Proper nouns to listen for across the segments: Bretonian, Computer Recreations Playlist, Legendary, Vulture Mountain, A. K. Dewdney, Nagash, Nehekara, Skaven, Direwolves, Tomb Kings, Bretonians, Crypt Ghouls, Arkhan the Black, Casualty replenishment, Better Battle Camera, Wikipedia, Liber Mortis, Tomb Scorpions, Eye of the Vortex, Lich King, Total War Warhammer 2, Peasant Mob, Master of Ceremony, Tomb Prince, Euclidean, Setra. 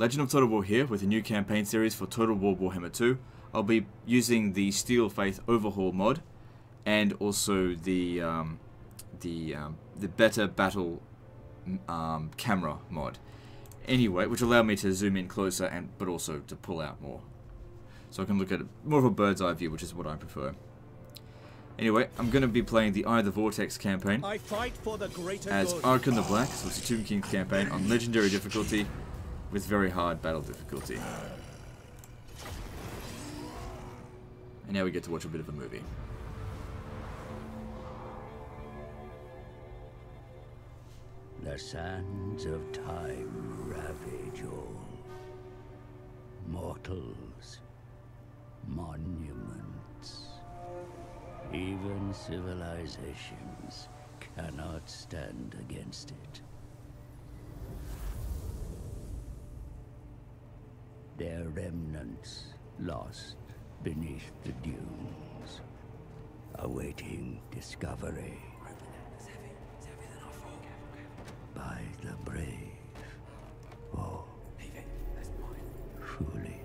Legend of Total War here with a new campaign series for Total War Warhammer 2. I'll be using the Steel Faith Overhaul mod, and also the Better Battle Camera mod. Anyway, which allow me to zoom in closer and but also to pull out more, so I can look at it more of a bird's eye view, which is what I prefer. Anyway, I'm going to be playing the Eye of the Vortex campaign as Arkhan the Black, so it's a Tomb Kings campaign on Legendary difficulty with very hard battle difficulty. And now we get to watch a bit of a movie. The sands of time ravage all. Mortals, monuments, even civilizations cannot stand against it. Their remnants lost beneath the dunes, awaiting discovery by the brave or foolish.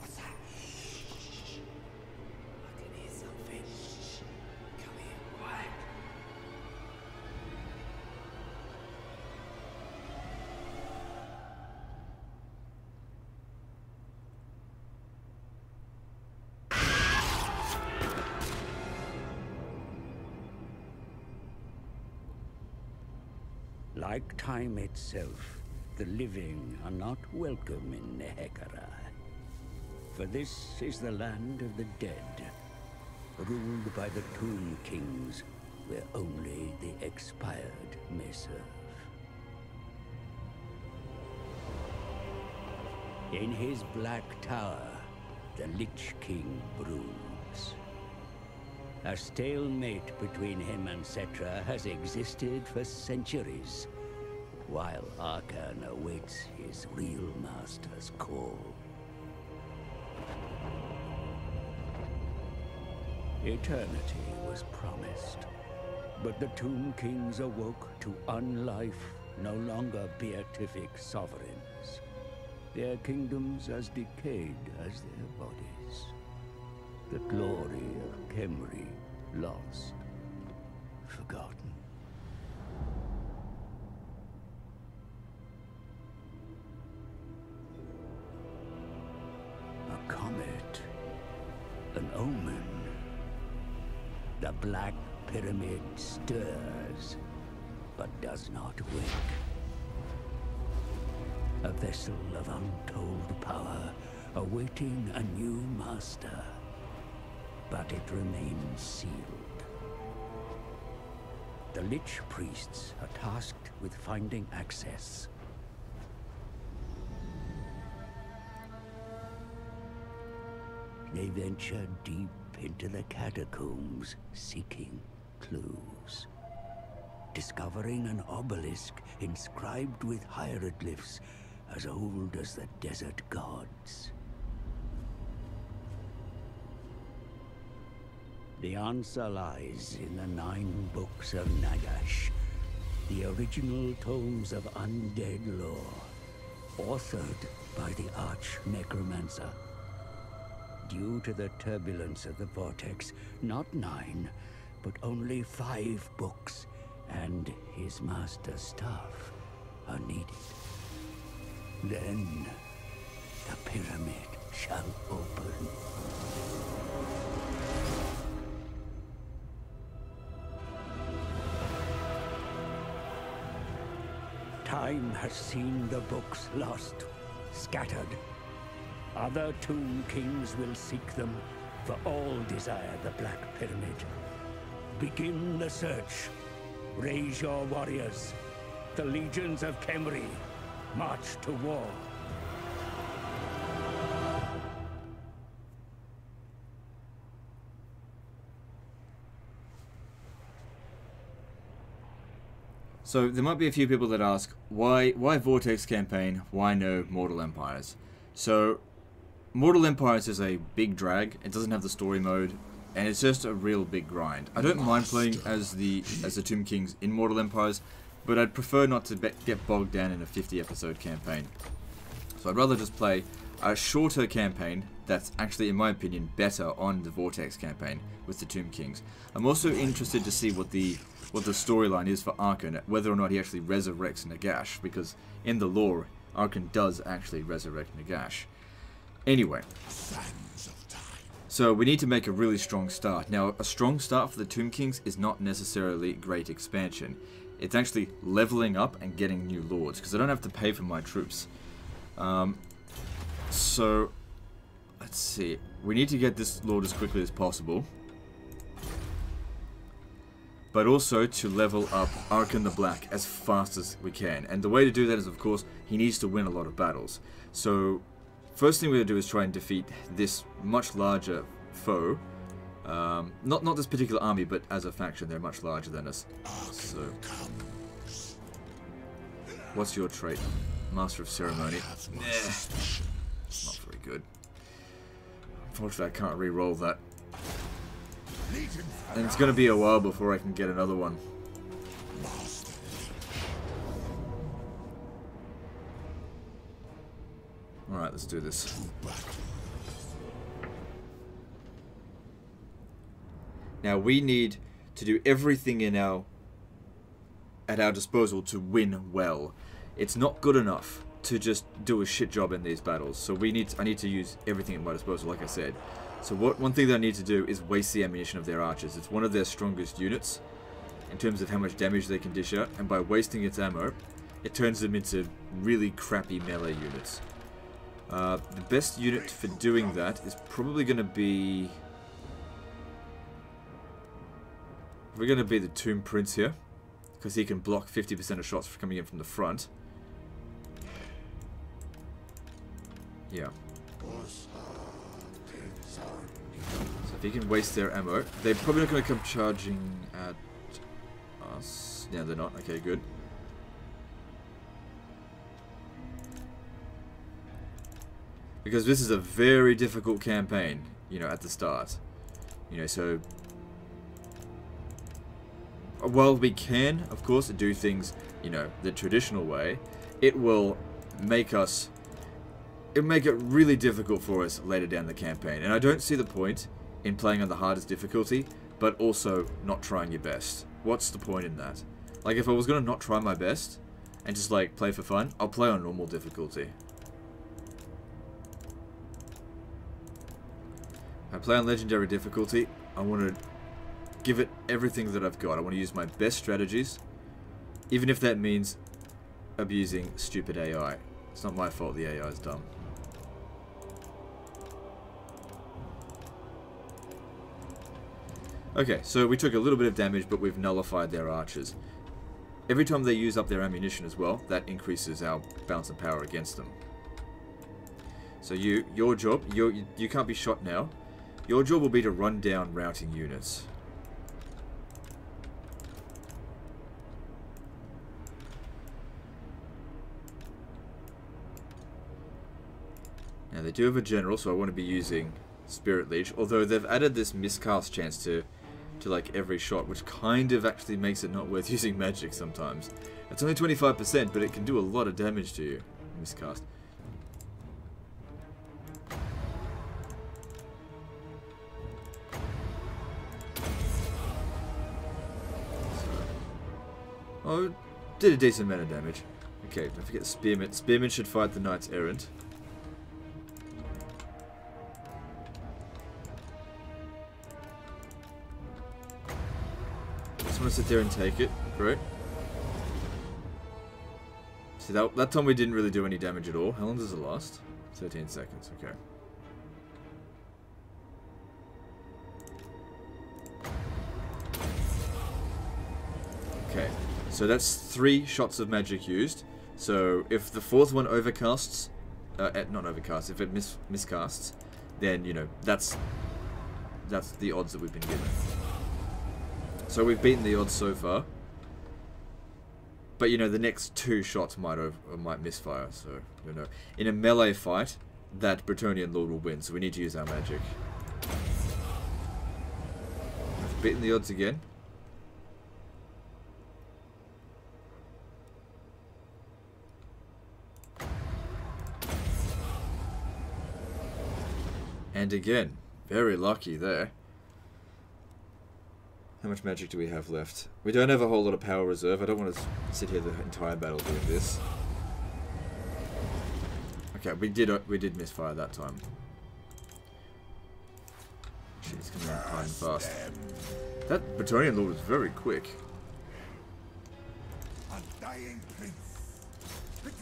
What's that? I can hear something. Come here, quiet. Like time itself, the living are not welcome in Nehekara. For this is the land of the dead, ruled by the Tomb Kings, where only the expired may serve. In his black tower, the Lich King broods. A stalemate between him and Setra has existed for centuries, while Arkhan awaits his real master's call. Eternity was promised, but the Tomb Kings awoke to unlife, no longer beatific sovereigns, their kingdoms as decayed as their bodies. The glory of Khemri lost, forgotten. A comet, an omen. The Black Pyramid stirs, but does not wake. A vessel of untold power, awaiting a new master. But it remains sealed. The Lich Priests are tasked with finding access. They venture deep into the catacombs, seeking clues. Discovering an obelisk inscribed with hieroglyphs as old as the desert gods. The answer lies in the 9 books of Nagash, the original tomes of undead lore, authored by the Arch Necromancer. Due to the turbulence of the Vortex, not 9, but only 5 books and his master's staff are needed. Then the pyramid shall open. Time has seen the books lost, scattered. Other Tomb Kings will seek them, for all desire the Black Pyramid. Begin the search. Raise your warriors. The legions of Khemri march to war. So there might be a few people that ask, why Vortex campaign? Why no Mortal Empires? So Mortal Empires is a big drag. It doesn't have the story mode, and it's just a real big grind. I don't mind playing as the Tomb Kings in Mortal Empires, but I'd prefer not to get bogged down in a 50-episode campaign. So I'd rather just play a shorter campaign that's actually, in my opinion, better on the Vortex campaign with the Tomb Kings. I'm also interested to see what the storyline is for Arkhan, whether or not he actually resurrects Nagash, because in the lore, Arkhan does actually resurrect Nagash. Anyway, so we need to make a really strong start. Now, a strong start for the Tomb Kings is not necessarily great expansion. It's actually leveling up and getting new lords, because I don't have to pay for my troops. So, let's see. We need to get this lord as quickly as possible, but also to level up Arkhan the Black as fast as we can. And the way to do that is, of course, he needs to win a lot of battles. So, first thing we're going to do is try and defeat this much larger foe. Not this particular army, but as a faction, they're much larger than us. So, what's your trait? Master of Ceremony. Nah, not very good. Unfortunately, I can't re-roll that. And it's going to be a while before I can get another one. Alright, let's do this. Now, we need to do everything at our disposal to win well. It's not good enough to just do a shit job in these battles. So I need to use everything at my disposal, like I said. So one thing that I need to do is waste the ammunition of their archers. It's one of their strongest units in terms of how much damage they can dish out, and by wasting its ammo, it turns them into really crappy melee units. The best unit for doing that is probably going to be... we're going to be the Tomb Prince here, because he can block 50% of shots coming in from the front. Yeah. So if he can waste their ammo, they're probably not going to come charging at us. No, they're not. Okay, good. Because this is a very difficult campaign, you know, at the start. You know, so... while we can, of course, do things, you know, the traditional way, it will make us... it'll make it really difficult for us later down the campaign. And I don't see the point in playing on the hardest difficulty, but also not trying your best. What's the point in that? Like, if I was going to not try my best and just, like, play for fun, I'll play on normal difficulty. If I play on legendary difficulty, I want to give it everything that I've got. I want to use my best strategies, even if that means abusing stupid AI. It's not my fault the AI is dumb. Okay, so we took a little bit of damage, but we've nullified their archers. Every time they use up their ammunition as well, that increases our bounce and power against them. So your job, you can't be shot now. Your job will be to run down routing units. Now they do have a general, so I want to be using Spirit Leech, although they've added this miscast chance to like every shot, which kind of actually makes it not worth using magic sometimes. It's only 25%, but it can do a lot of damage to you. Miscast. Oh, did a decent amount of damage. Okay, don't forget Spearmen. Spearmen should fight the Knight's Errant. Just want to sit there and take it. Great. See, that time we didn't really do any damage at all. How long does it last? 13 seconds, okay. Okay, so that's 3 shots of magic used. So if the 4th one overcasts, if it miscasts, then, you know, that's the odds that we've been given. So we've beaten the odds so far, but you know the next 2 shots might misfire. So you know, in a melee fight, that Bretonian lord will win. So we need to use our magic. We've beaten the odds again. And again, very lucky there. How much magic do we have left? We don't have a whole lot of power reserve. I don't want to sit here the entire battle doing this. Okay, we did misfire that time. She's coming out fine fast. That Bretonian lord was very quick. Undying prince.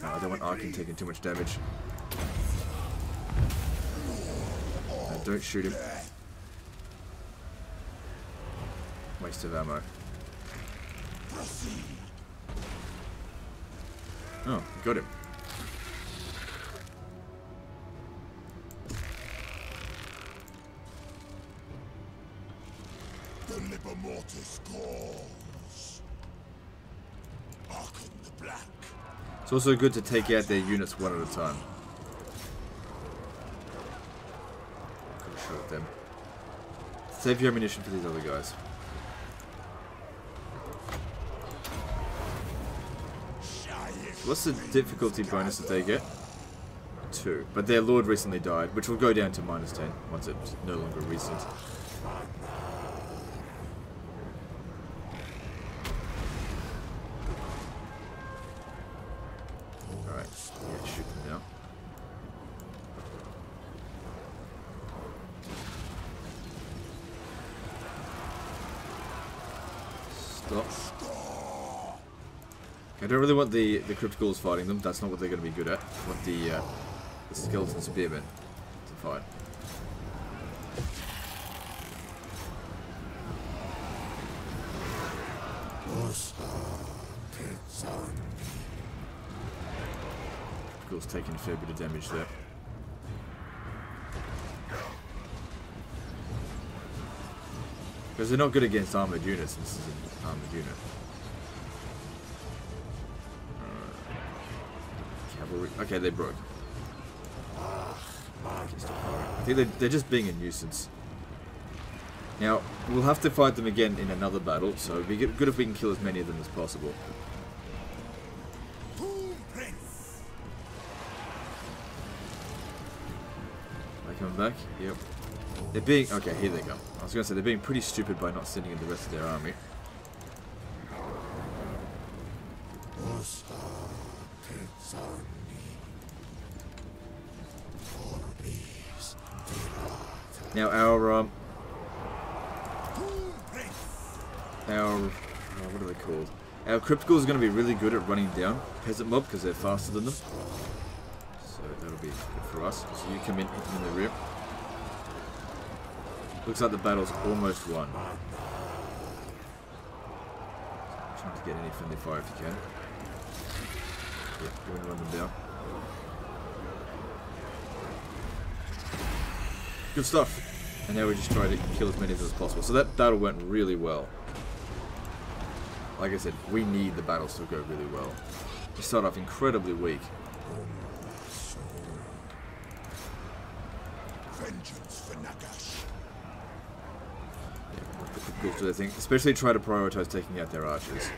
No, I don't want Arkhan taking too much damage. No, don't shoot him. Waste of ammo. Oh, got him. The Liber Mortis calls. Arkhan the Black. It's also good to take out their units one at a time. Could've shot at them. Save your ammunition for these other guys. What's the difficulty bonus that they get? 2. But their lord recently died, which will go down to -10 once it's no longer recent. Alright, yeah, shoot them now. Stop. I don't really want the Crypt Ghouls fighting them. That's not what they're going to be good at. I want the Skeleton Spearmen to fight. Crypt Ghouls taking a fair bit of damage there. Because they're not good against armoured units. This is an armoured unit. Okay, they broke. I think they're just being a nuisance. Now, we'll have to fight them again in another battle, so it'd be good if we can kill as many of them as possible. Are they coming back? Yep. They're being... Okay, here they go. I was going to say, they're being pretty stupid by not sending in the rest of their army. Now our what are they called? Our Crypt Ghouls is going to be really good at running down Peasant Mob because they're faster than them. So that'll be good for us. So you come in, hit them in the rear. Looks like the battle's almost won. Trying to get any friendly fire if you can. Yeah, we're going to run them down. Good stuff. And now we just try to kill as many of them as possible. So that battle went really well. Like I said, we need the battles to go really well. We start off incredibly weak. Vengeance for Nagash. Yeah, we'll do their thing. Especially try to prioritize taking out their archers.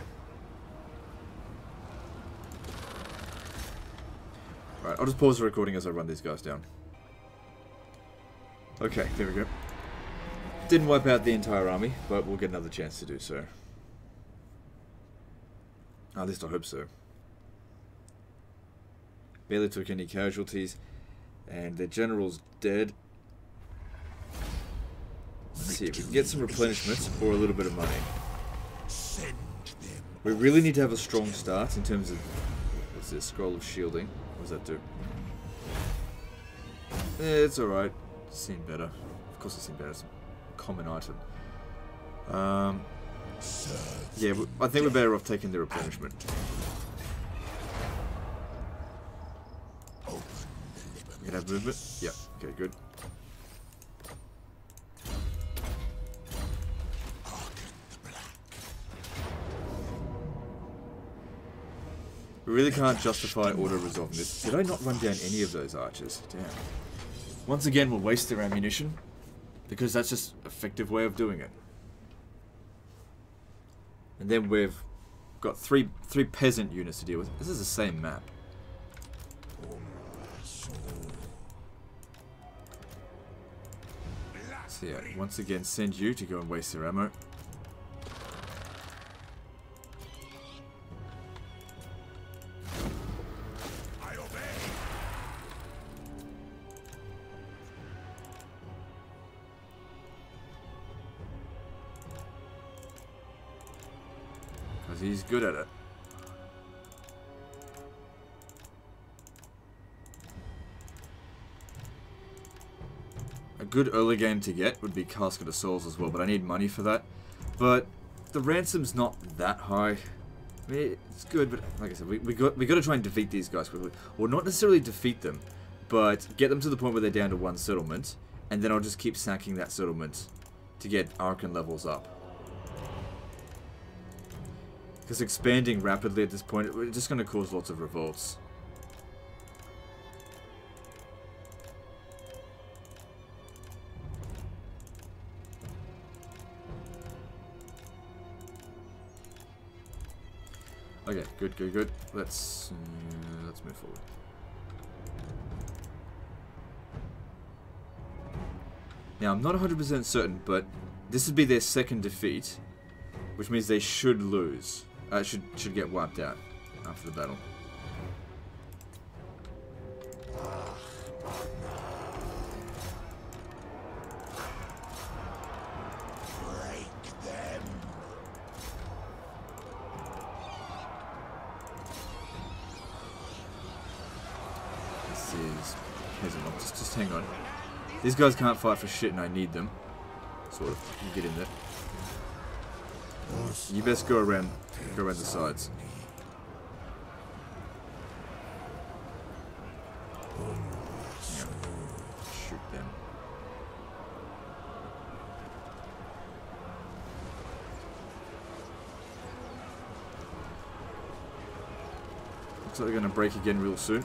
Alright, I'll just pause the recording as I run these guys down. Okay, there we go. Didn't wipe out the entire army, but we'll get another chance to do so. At least I hope so. Barely took any casualties, and their general's dead. Let's see if we can get some replenishments or a little bit of money. We really need to have a strong start in terms of... What's this? Scroll of Shielding. What does that do? It's alright. Seen better. Of course I've seen better. It's a common item. Yeah, I think we're better off taking the replenishment. We can have movement? Yeah, okay, good. We really can't justify auto-resolving this. Did I not run down any of those archers? Damn. Once again, we'll waste their ammunition, because that's just an effective way of doing it. And then we've got three peasant units to deal with. This is the same map. Let's see, I once again send you to go and waste your ammo. He's good at it. A good early game to get would be Casket of Souls as well, but I need money for that. But the ransom's not that high. I mean, it's good, but like I said, we got to try and defeat these guys quickly. Well, not necessarily defeat them, but get them to the point where they're down to one settlement, and then I'll just keep sacking that settlement to get Arkhan levels up. Because expanding rapidly at this point, we're just going to cause lots of revolts. Okay, good, good, good. Let's move forward. Now, I'm not 100% certain, but this would be their second defeat, which means they should lose. Should get wiped out after the battle. Break them. This is Peasant Mob. Just hang on. These guys can't fight for shit, and I need them. Sort of. You get in there. You best go around the sides. Yep. Shoot them. Looks like they're gonna break again real soon.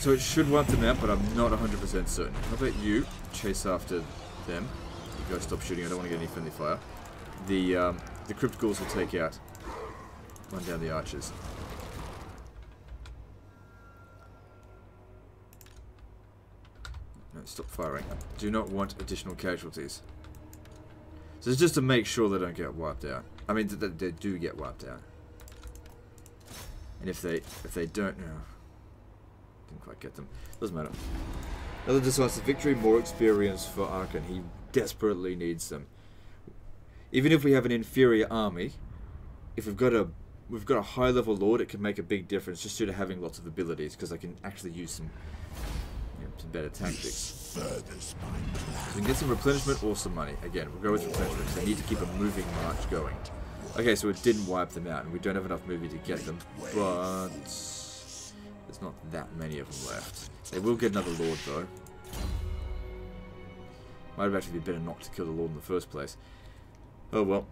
So it should wipe them out, but I'm not 100% certain. How about you chase after them? You guys stop shooting, I don't want to get any friendly fire. The Crypt Ghouls will take out. Run down the archers. No, stop firing. I do not want additional casualties. So it's just to make sure they don't get wiped out. I mean, that they do get wiped out. And if they don't, no. Didn't quite get them. Doesn't matter. Another decisive victory, more experience for Arkhan. He desperately needs them. Even if we have an inferior army, if we've got a high level lord, it can make a big difference just due to having lots of abilities, because I can actually use some, you know, some better tactics. So we can get some replenishment or some money. Again, we'll go with replenishment, because I need to keep a moving march going. Okay, so it didn't wipe them out, and we don't have enough movement to get them, but there's not that many of them left. They will get another lord, though. Might have actually been better not to kill the lord in the first place. Oh well.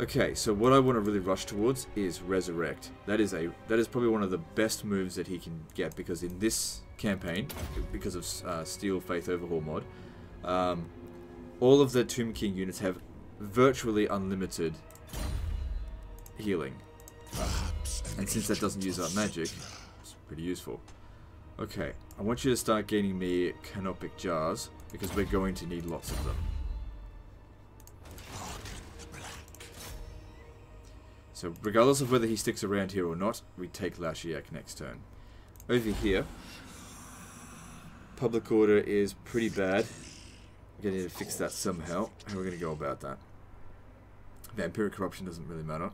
Okay, so what I want to really rush towards is Resurrect. That is probably one of the best moves that he can get, because in this campaign, because of Steel Faith Overhaul mod, all of the Tomb King units have virtually unlimited healing, and since that doesn't use our magic. Pretty useful. Okay, I want you to start getting me canopic jars, because we're going to need lots of them. So regardless of whether he sticks around here or not, we take Lashiac next turn. Over here, public order is pretty bad. We're going to need to fix that somehow. How are we going to go about that? Vampiric corruption doesn't really matter.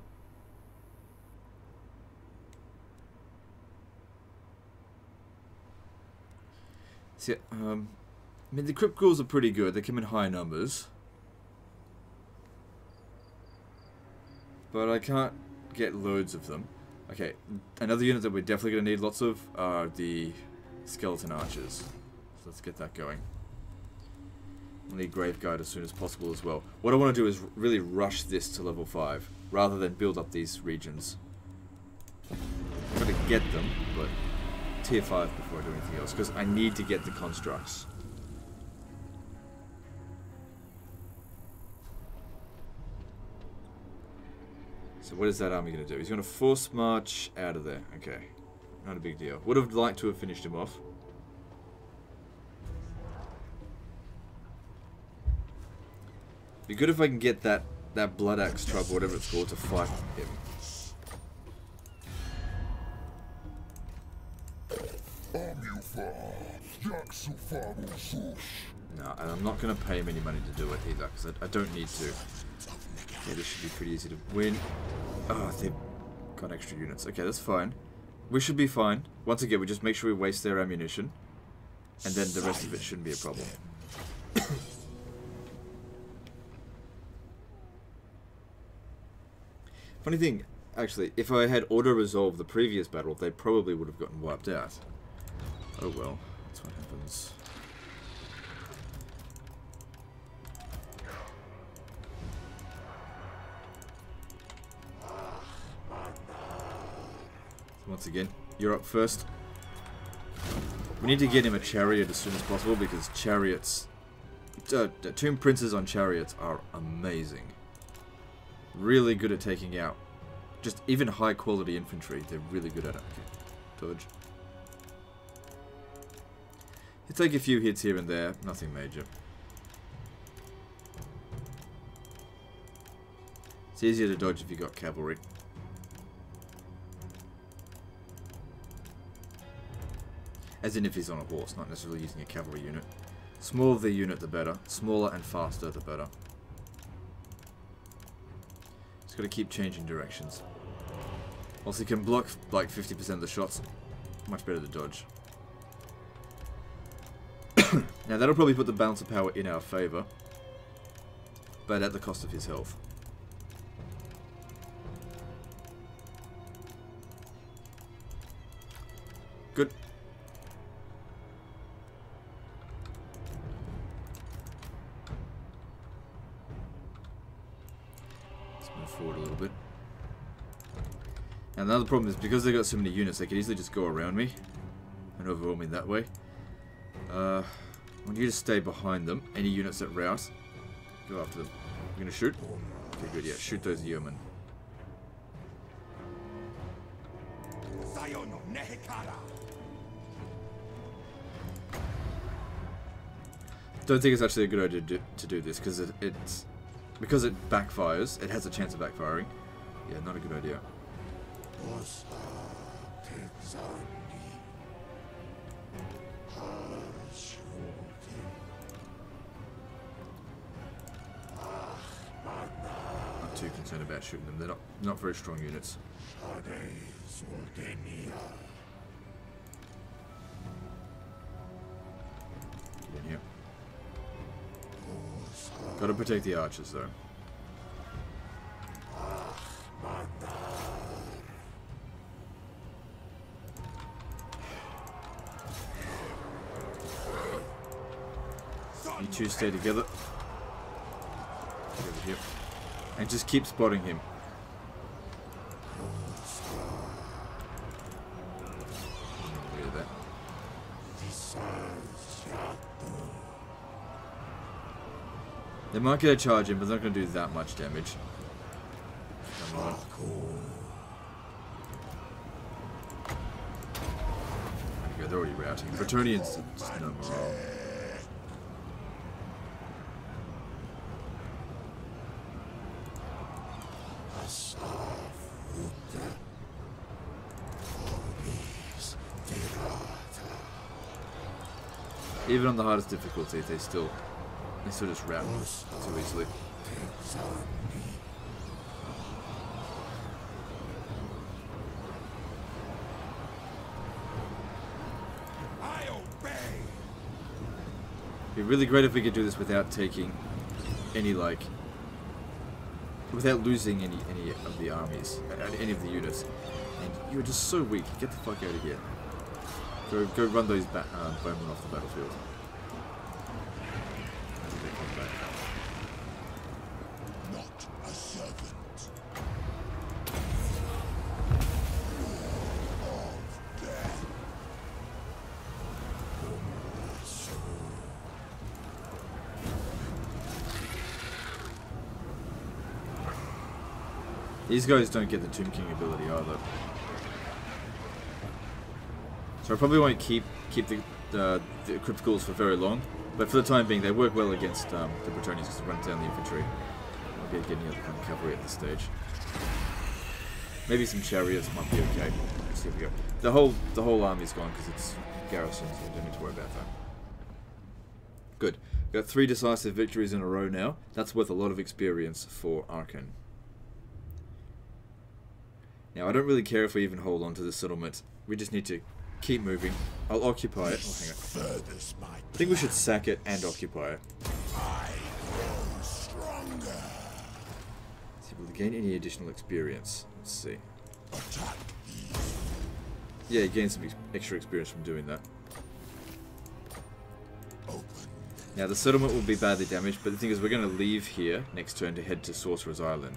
See, I mean, the Crypt Ghouls are pretty good. They come in high numbers. But I can't get loads of them. Okay, another unit that we're definitely going to need lots of are the Skeleton Archers. So let's get that going. We'll need Grave Guard as soon as possible as well. What I want to do is really rush this to level 5, rather than build up these regions. I'm going to get them, but tier 5 before I do anything else, because I need to get the constructs. So what is that army going to do? He's going to force march out of there. Okay. Not a big deal. Would have liked to have finished him off. Be good if I can get that blood axe trub, or whatever it's called, to fight him. No, and I'm not going to pay him any money to do it either, because I don't need to. Yeah, this should be pretty easy to win. Oh, they've got extra units. Okay, that's fine. We should be fine. Once again, we just make sure we waste their ammunition, and then the rest of it shouldn't be a problem. Funny thing, actually, if I had auto-resolved the previous battle, they probably would have gotten wiped out. Oh well, that's what happens. Once again, you're up first. We need to get him a chariot as soon as possible, because chariots... Tomb Princes on chariots are amazing. Really good at taking out just even high quality infantry. They're really good at it. Okay. Dodge. You take a few hits here and there, nothing major. It's easier to dodge if you got cavalry. As in if he's on a horse, not necessarily using a cavalry unit. Smaller the unit, the better. Smaller and faster, the better. Just gotta keep changing directions. Also, he can block like 50% of the shots. Much better to dodge. Now, that'll probably put the balance of power in our favour, but at the cost of his health. Good. And another problem is, because they've got so many units, they could easily just go around me and overwhelm me that way. I want you to stay behind them. Any units that rout, go after them. I'm going to shoot. Okay, good, yeah, shoot those yeomen. Don't think it's actually a good idea to do this, because it backfires. It has a chance of backfiring. Yeah, not a good idea. Not too concerned about shooting them. They're not very strong units. Get in here. Gotta protect the archers though. Two stay together. Get over here. And just keep spotting him. Look at that. They might get a charge in, but they're not going to do that much damage. Come on. Okay, they're already routing. Bretonians, just no morale. Even on the hardest difficulty, they still just rout too easily. It'd be really great if we could do this without taking any, like, without losing any of the armies, any of the units. And you're just so weak. Get the fuck out of here. Go run those bowmen off the battlefield. Not a servant. Of death. These guys don't get the Tomb King ability either. So I probably won't keep the Crypt Ghouls for very long, but for the time being, they work well against the Bretonians because they run down the infantry. Might be getting the kind of cavalry at this stage. Maybe some chariots might be okay. Let's see if we go. The whole army's gone because it's garrison, so we don't need to worry about that. Good. We've got 3 decisive victories in a row now. That's worth a lot of experience for Arkhan. Now, I don't really care if we even hold on to the settlement. We just need to keep moving. I'll occupy it. Oh, hang on. I think we should sack it and occupy it. I grow stronger. Let's see if we'll gain any additional experience. Let's see. Yeah, gain some extra experience from doing that. Now, the settlement will be badly damaged, but the thing is we're going to leave here next turn to head to Sorcerer's Island,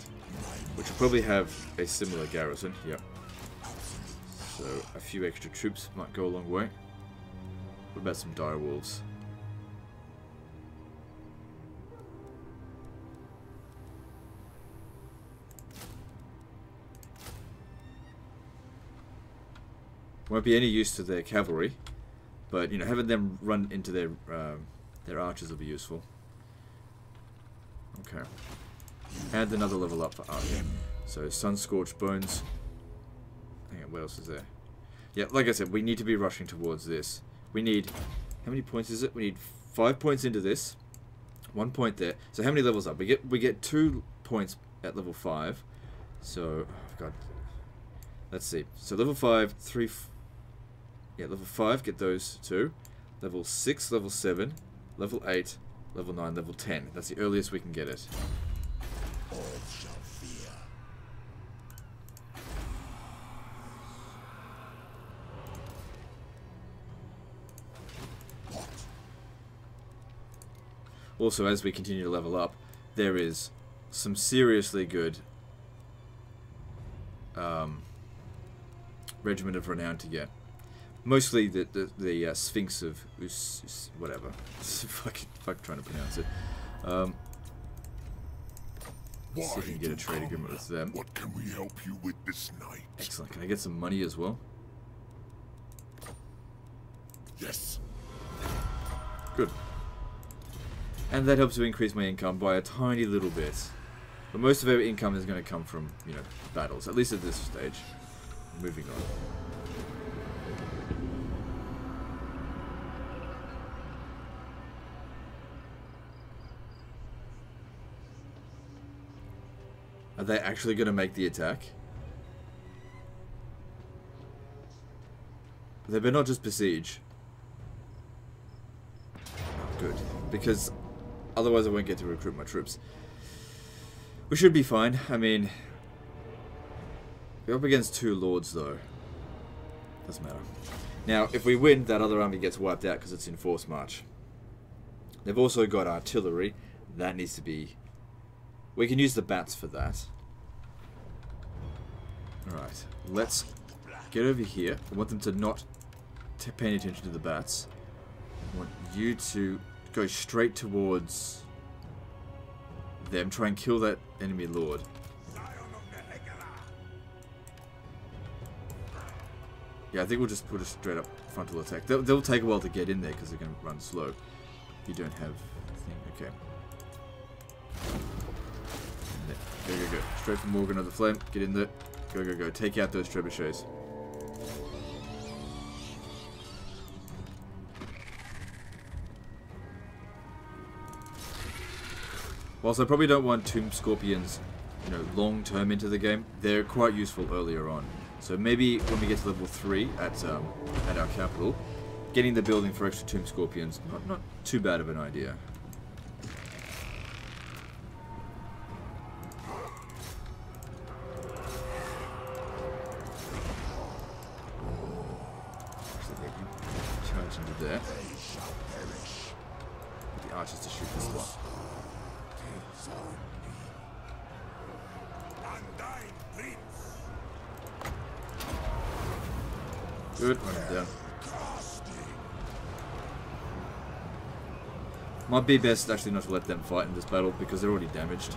which will probably have a similar garrison. Yep. So, a few extra troops might go a long way. What about some Direwolves? Won't be any use to their cavalry, but, you know, having them run into their archers will be useful. Okay. And another level up for Arkhan. So, Sun-Scorched Bones. Hang on, what else is there? Yeah, like I said, we need to be rushing towards this. We need... How many points is it? We need 5 points into this. 1 point there. So, how many levels up? We get 2 points at level 5. So, oh God. Let's see. So, level 5, 3... Yeah, level 5, get those 2. Level 6, level 7... Level 8, level 9, level 10. That's the earliest we can get it. All shall fear. What? Also, as we continue to level up, there is some seriously good Regiment of Renown to get. Mostly the Sphinx of Us, whatever. Fuck trying to pronounce it. Let's see if we can get a trade agreement with them. What can we help you with this night? Excellent. Can I get some money as well? Yes. Good. And that helps to increase my income by a tiny little bit. But most of our income is going to come from, you know, battles. At least at this stage. Moving on. Are they actually going to make the attack? They better not just besiege. Good. Because otherwise I won't get to recruit my troops. We should be fine. I mean... We're up against 2 lords, though. Doesn't matter. Now, if we win, that other army gets wiped out because it's in force march. They've also got artillery. That needs to be... We can use the bats for that. Alright, let's get over here. I want them to not pay any attention to the bats. I want you to go straight towards them. Try and kill that enemy lord. Yeah, I think we'll just put a straight up frontal attack. They'll take a while to get in there because they're going to run slow. You don't have a thing. Okay. Go, go, go. Straight for Morgan of the Flame. Get in there. Go, go, go. Take out those trebuchets. Whilst I probably don't want Tomb Scorpions, you know, long term into the game, they're quite useful earlier on. So maybe when we get to level 3 at our capital, getting the building for extra Tomb Scorpions, not too bad of an idea. Good, run down. Might be best actually not to let them fight in this battle because they're already damaged.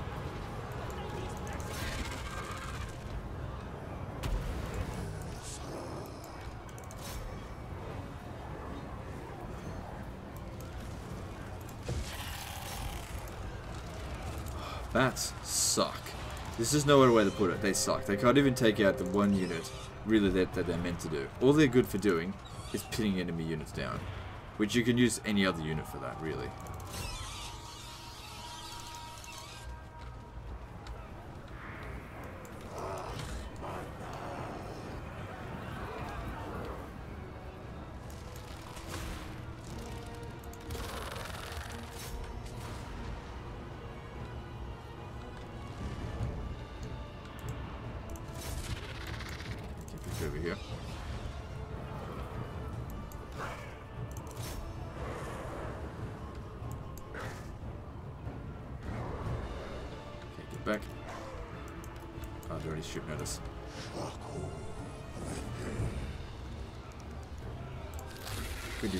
Bats suck. This is no other way to put it. They suck. They can't even take out the one unit, really, that they're meant to do. All they're good for doing is pinning enemy units down, which you can use any other unit for that, really.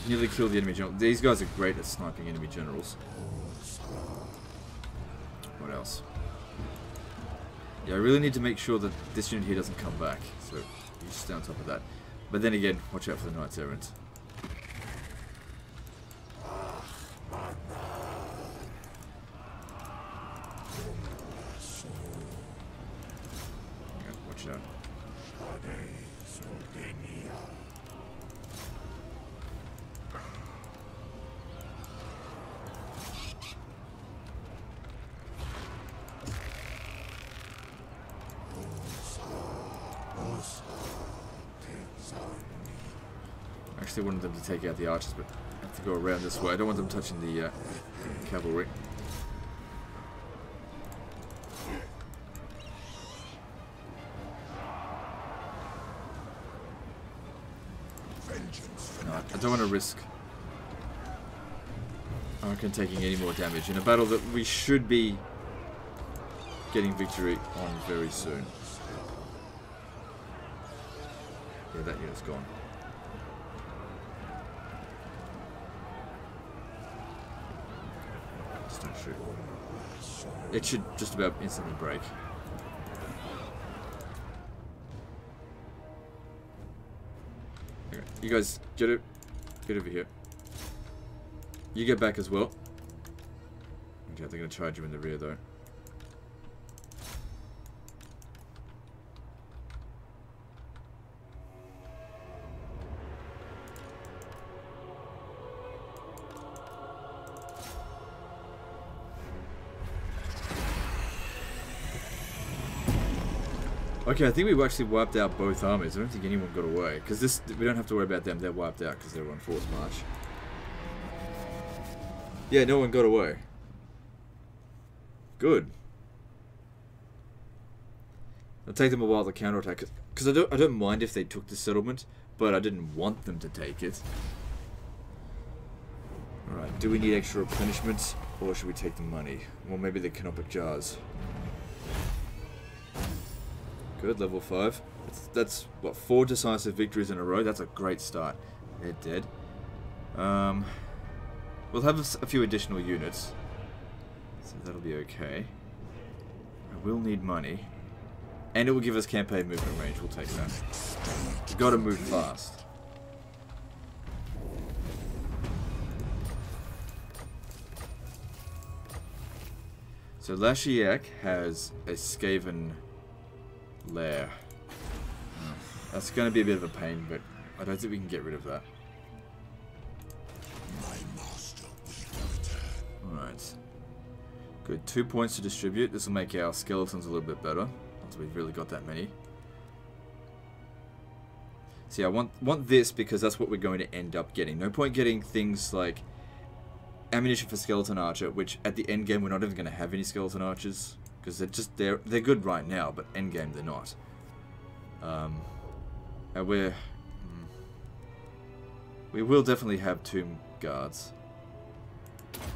Nearly kill the enemy general. These guys are great at sniping enemy generals. What else? Yeah, I really need to make sure that this unit here doesn't come back. So, you just stay on top of that. But then again, watch out for the Knight's Errant. I wanted them to take out the archers, but I have to go around this way. I don't want them touching the cavalry. No, I don't want to risk Arkhan taking any more damage in a battle that we should be getting victory on very soon. Yeah, that unit's gone. It should just about instantly break. Okay, you guys get it. Get over here. You get back as well. Okay, they're going to charge you in the rear though. Okay, I think we've actually wiped out both armies. I don't think anyone got away. Because this, we don't have to worry about them. They're wiped out because they're on forced march. Yeah, no one got away. Good. It'll take them a while to counterattack. Because I don't mind if they took the settlement, but I didn't want them to take it. Alright, do we need extra replenishments? Or should we take the money? Well, maybe the canopic jars. Good, level 5. That's what, 4 decisive victories in a row? That's a great start. They're dead. We'll have a few additional units. So that'll be okay. I will need money. And it will give us campaign movement range. We'll take that. We've got to move fast. So Lashiac has a Skaven lair. Oh, that's going to be a bit of a pain, but I don't think we can get rid of that. Alright. Good. 2 points to distribute. This will make our skeletons a little bit better. Once we've really got that many. See, I want this because that's what we're going to end up getting. No point getting things like ammunition for skeleton archer, which at the end game we're not even going to have any skeleton archers. Because they're good right now, but endgame they're not. And we will definitely have tomb guards. Like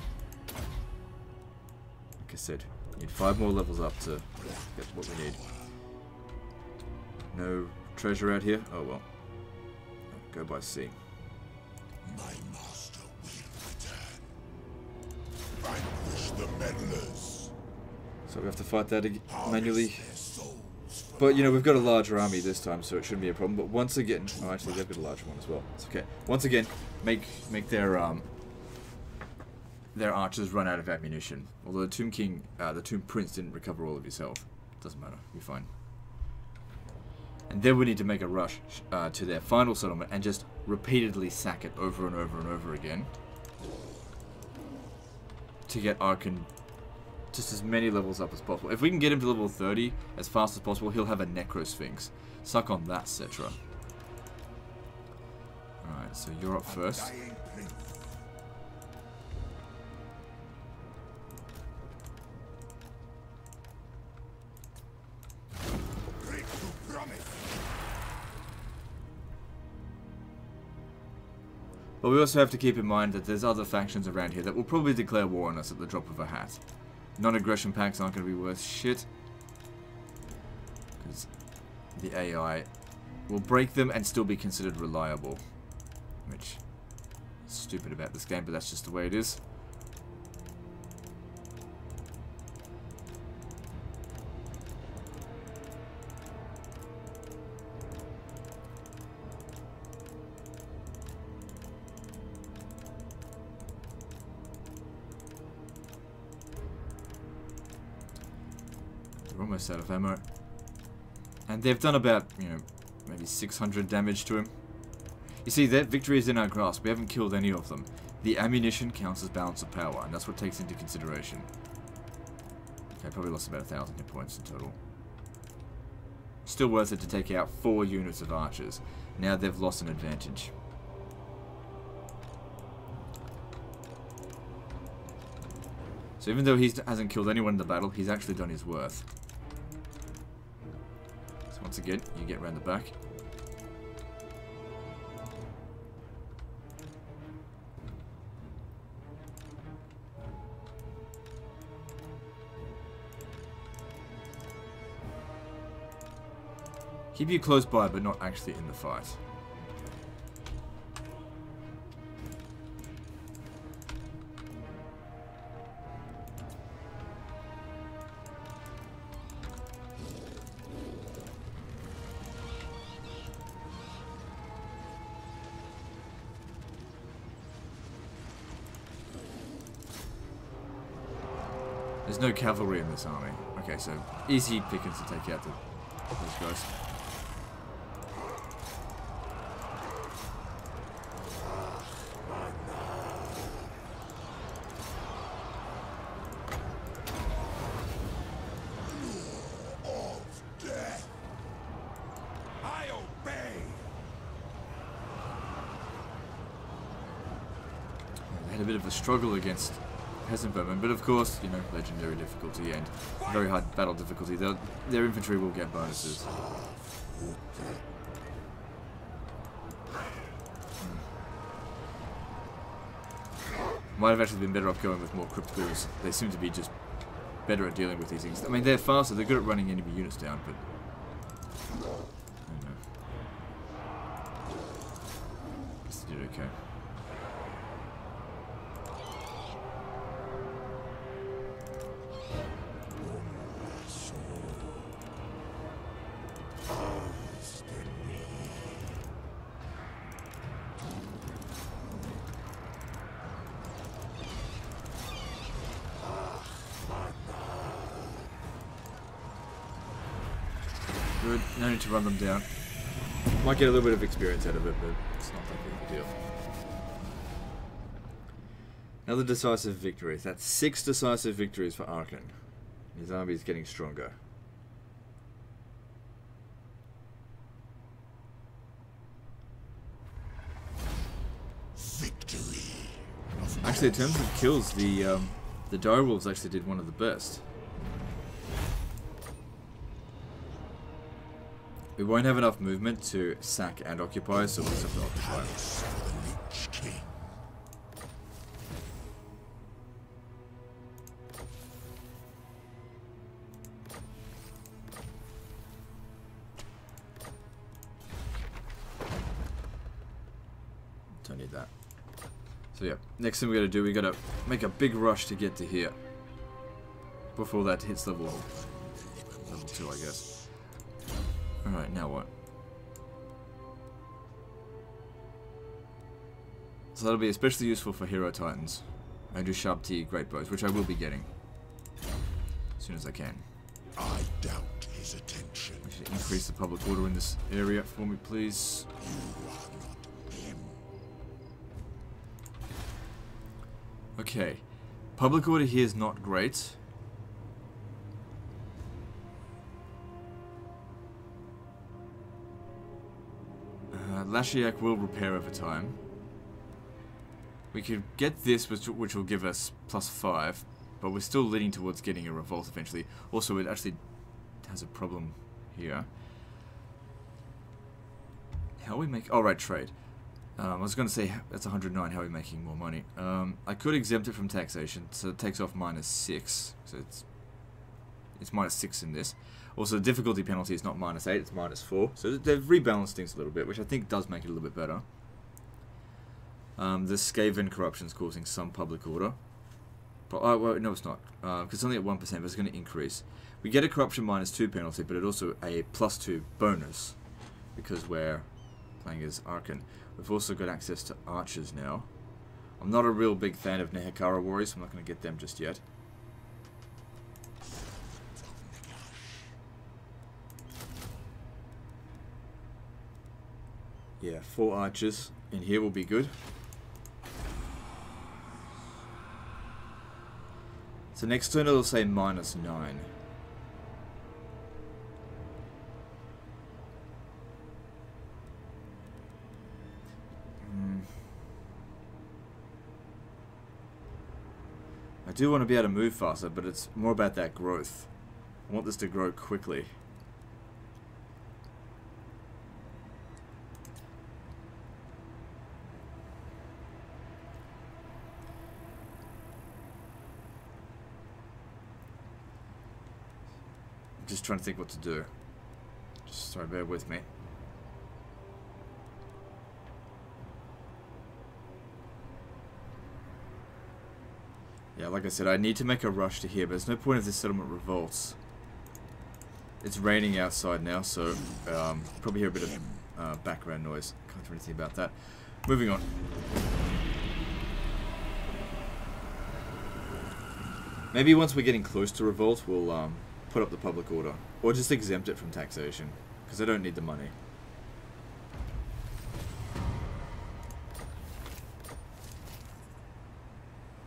I said, we need 5 more levels up to get what we need. No treasure out here? Oh well. Go by sea. My master will return. Vanquish the meddlers. So we have to fight that manually. But, you know, we've got a larger army this time, so it shouldn't be a problem. But once again... Oh, actually, they've got a larger one as well. It's okay. Once again, make their their archers run out of ammunition. Although the Tomb King, the Tomb Prince didn't recover all of his health. Doesn't matter, you're fine. And then we need to make a rush to their final settlement and just repeatedly sack it over and over and over again to get Arkhan just as many levels up as possible. If we can get him to level 30 as fast as possible, he'll have a Necro Sphinx. Suck on that, Setra. Alright, so you're up first. But we also have to keep in mind that there's other factions around here that will probably declare war on us at the drop of a hat. Non-aggression packs aren't going to be worth shit, because the AI will break them and still be considered reliable, which is stupid about this game, but that's just the way it is. Almost out of ammo, and they've done about, you know, maybe 600 damage to him. You see, that victory is in our grasp. We haven't killed any of them. The ammunition counts as balance of power, and that's what takes into consideration. Okay, probably lost about 1,000 hit points in total. Still worth it to take out 4 units of archers. Now they've lost an advantage. So even though he hasn't killed anyone in the battle, he's actually done his worth. Once again, you get round the back. Keep you close by, but not actually in the fight. No cavalry in this army. Okay, so easy pickings to take out those guys. They had a bit of a struggle against Peasant Mob, but of course, you know, legendary difficulty and very high battle difficulty. Their infantry will get bonuses. Might have actually been better off going with more Crypt Ghouls. They seem to be just better at dealing with these things. I mean, they're faster, they're good at running enemy units down, but I don't know. Guess they did okay. No need to run them down. Might get a little bit of experience out of it, but it's not that big a deal. Another decisive victory. That's 6 decisive victories for Arkhan. His army is getting stronger. Victory. Actually, in terms of kills, the Direwolves actually did one of the best. We won't have enough movement to sack and occupy, so we'll just have to occupy. Don't need that. So yeah, next thing we gotta do, we gotta make a big rush to get to here. Before that hits level 2, I guess. Alright, now what? So that'll be especially useful for Hero Titans. I do sharp T greatbows, which I will be getting as soon as I can. I doubt his attention. We should increase the public order in this area for me, please. You are not him. Okay. Public order here is not great. Lashiac will repair over time. We could get this, which will give us +5, but we're still leading towards getting a revolt eventually. Also, it actually has a problem here. How we make... Oh, right, trade. I was going to say, that's 109, how are we making more money? I could exempt it from taxation, so it takes off -6. So it's -6 in this. Also, the difficulty penalty is not -8, it's -4. So they've rebalanced things a little bit, which I think does make it a little bit better. The Skaven corruption is causing some public order. Oh, well, no, it's not. Because it's only at 1%, but it's going to increase. We get a corruption -2 penalty, but it's also a +2 bonus, because we're playing as Arkhan. We've also got access to archers now. I'm not a real big fan of Nehekara warriors, so I'm not going to get them just yet. Yeah, 4 archers in here will be good. So next turn it'll say -9. I do want to be able to move faster, but it's more about that growth. I want this to grow quickly. Just trying to think what to do. Just sorry, bear with me. Yeah, like I said, I need to make a rush to here, but there's no point if this settlement revolts. It's raining outside now, so probably hear a bit of background noise. Can't do anything about that. Moving on. Maybe once we're getting close to revolt, we'll put up the public order, or just exempt it from taxation, because I don't need the money.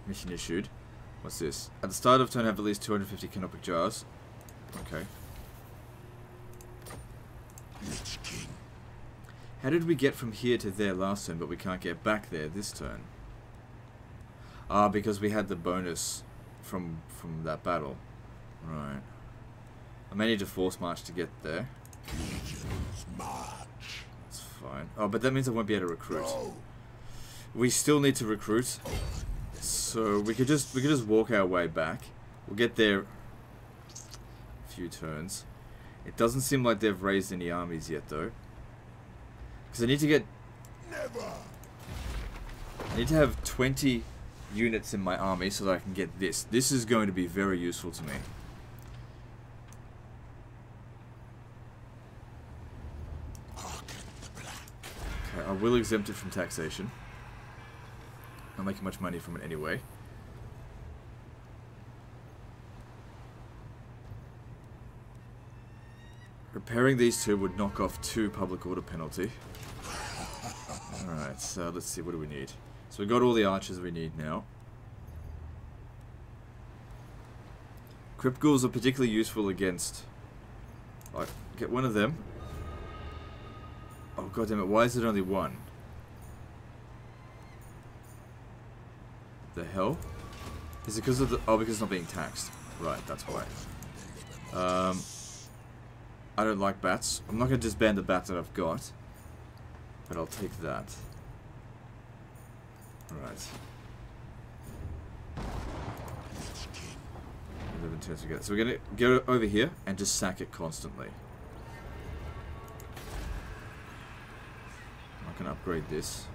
Mission issued. What's this? At the start of turn, have at least 250 canopic jars. Okay. Lich King. How did we get from here to there last turn, but we can't get back there this turn? Ah, because we had the bonus from that battle. Right. I may need to force march to get there. That's fine. Oh, but that means I won't be able to recruit. No. We still need to recruit, so we could just walk our way back. We'll get there a few turns. It doesn't seem like they've raised any armies yet, though, because I need to get. Never. I need to have 20 units in my army so that I can get this. This is going to be very useful to me. I will exempt it from taxation. I'm making much money from it anyway. Repairing these two would knock off 2 public order penalty. Alright, so let's see, what do we need? So we got all the archers we need now. Crypt Ghouls are particularly useful against... Alright, get one of them. Oh, god damn it! Why is it only one? The hell? Is it because of the... Oh, because it's not being taxed. Right, that's why. I don't like bats. I'm not going to disband the bats that I've got. But I'll take that. Alright. 11 turns to go. So we're going to go over here and just sack it constantly. Can upgrade this.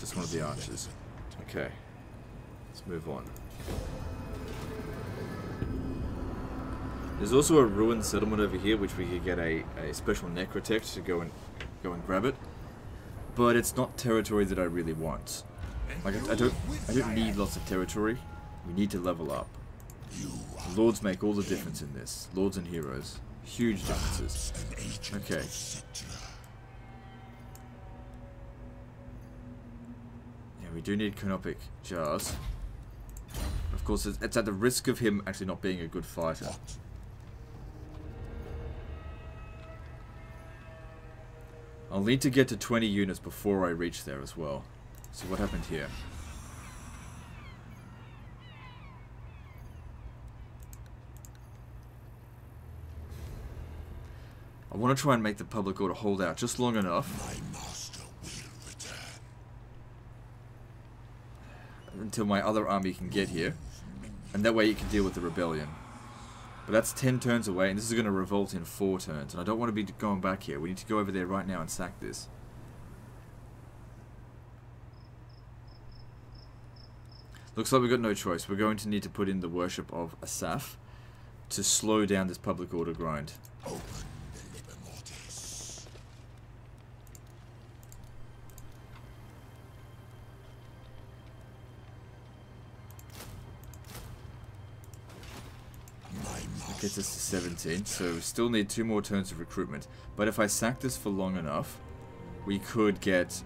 Just one of the archers. Okay. Let's move on. There's also a ruined settlement over here, which we could get a special necrotect to go and grab it. But it's not territory that I really want. Like, I don't need lots of territory. We need to level up. Lords make all the difference in this. Lords and heroes. Huge differences. Okay. Yeah, we do need Canopic Jars. Of course, it's at the risk of him actually not being a good fighter. I'll need to get to 20 units before I reach there as well. So what happened here? I want to try and make the public order hold out just long enough. My master will return. Until my other army can get here. And that way you can deal with the rebellion. But that's 10 turns away, and this is going to revolt in 4 turns. And I don't want to be going back here. We need to go over there right now and sack this. Looks like we've got no choice. We're going to need to put in the worship of Asaph to slow down this public order grind. Open the Liber Mortis. That gets us to 17, so we still need 2 more turns of recruitment. But if I sack this for long enough, we could get...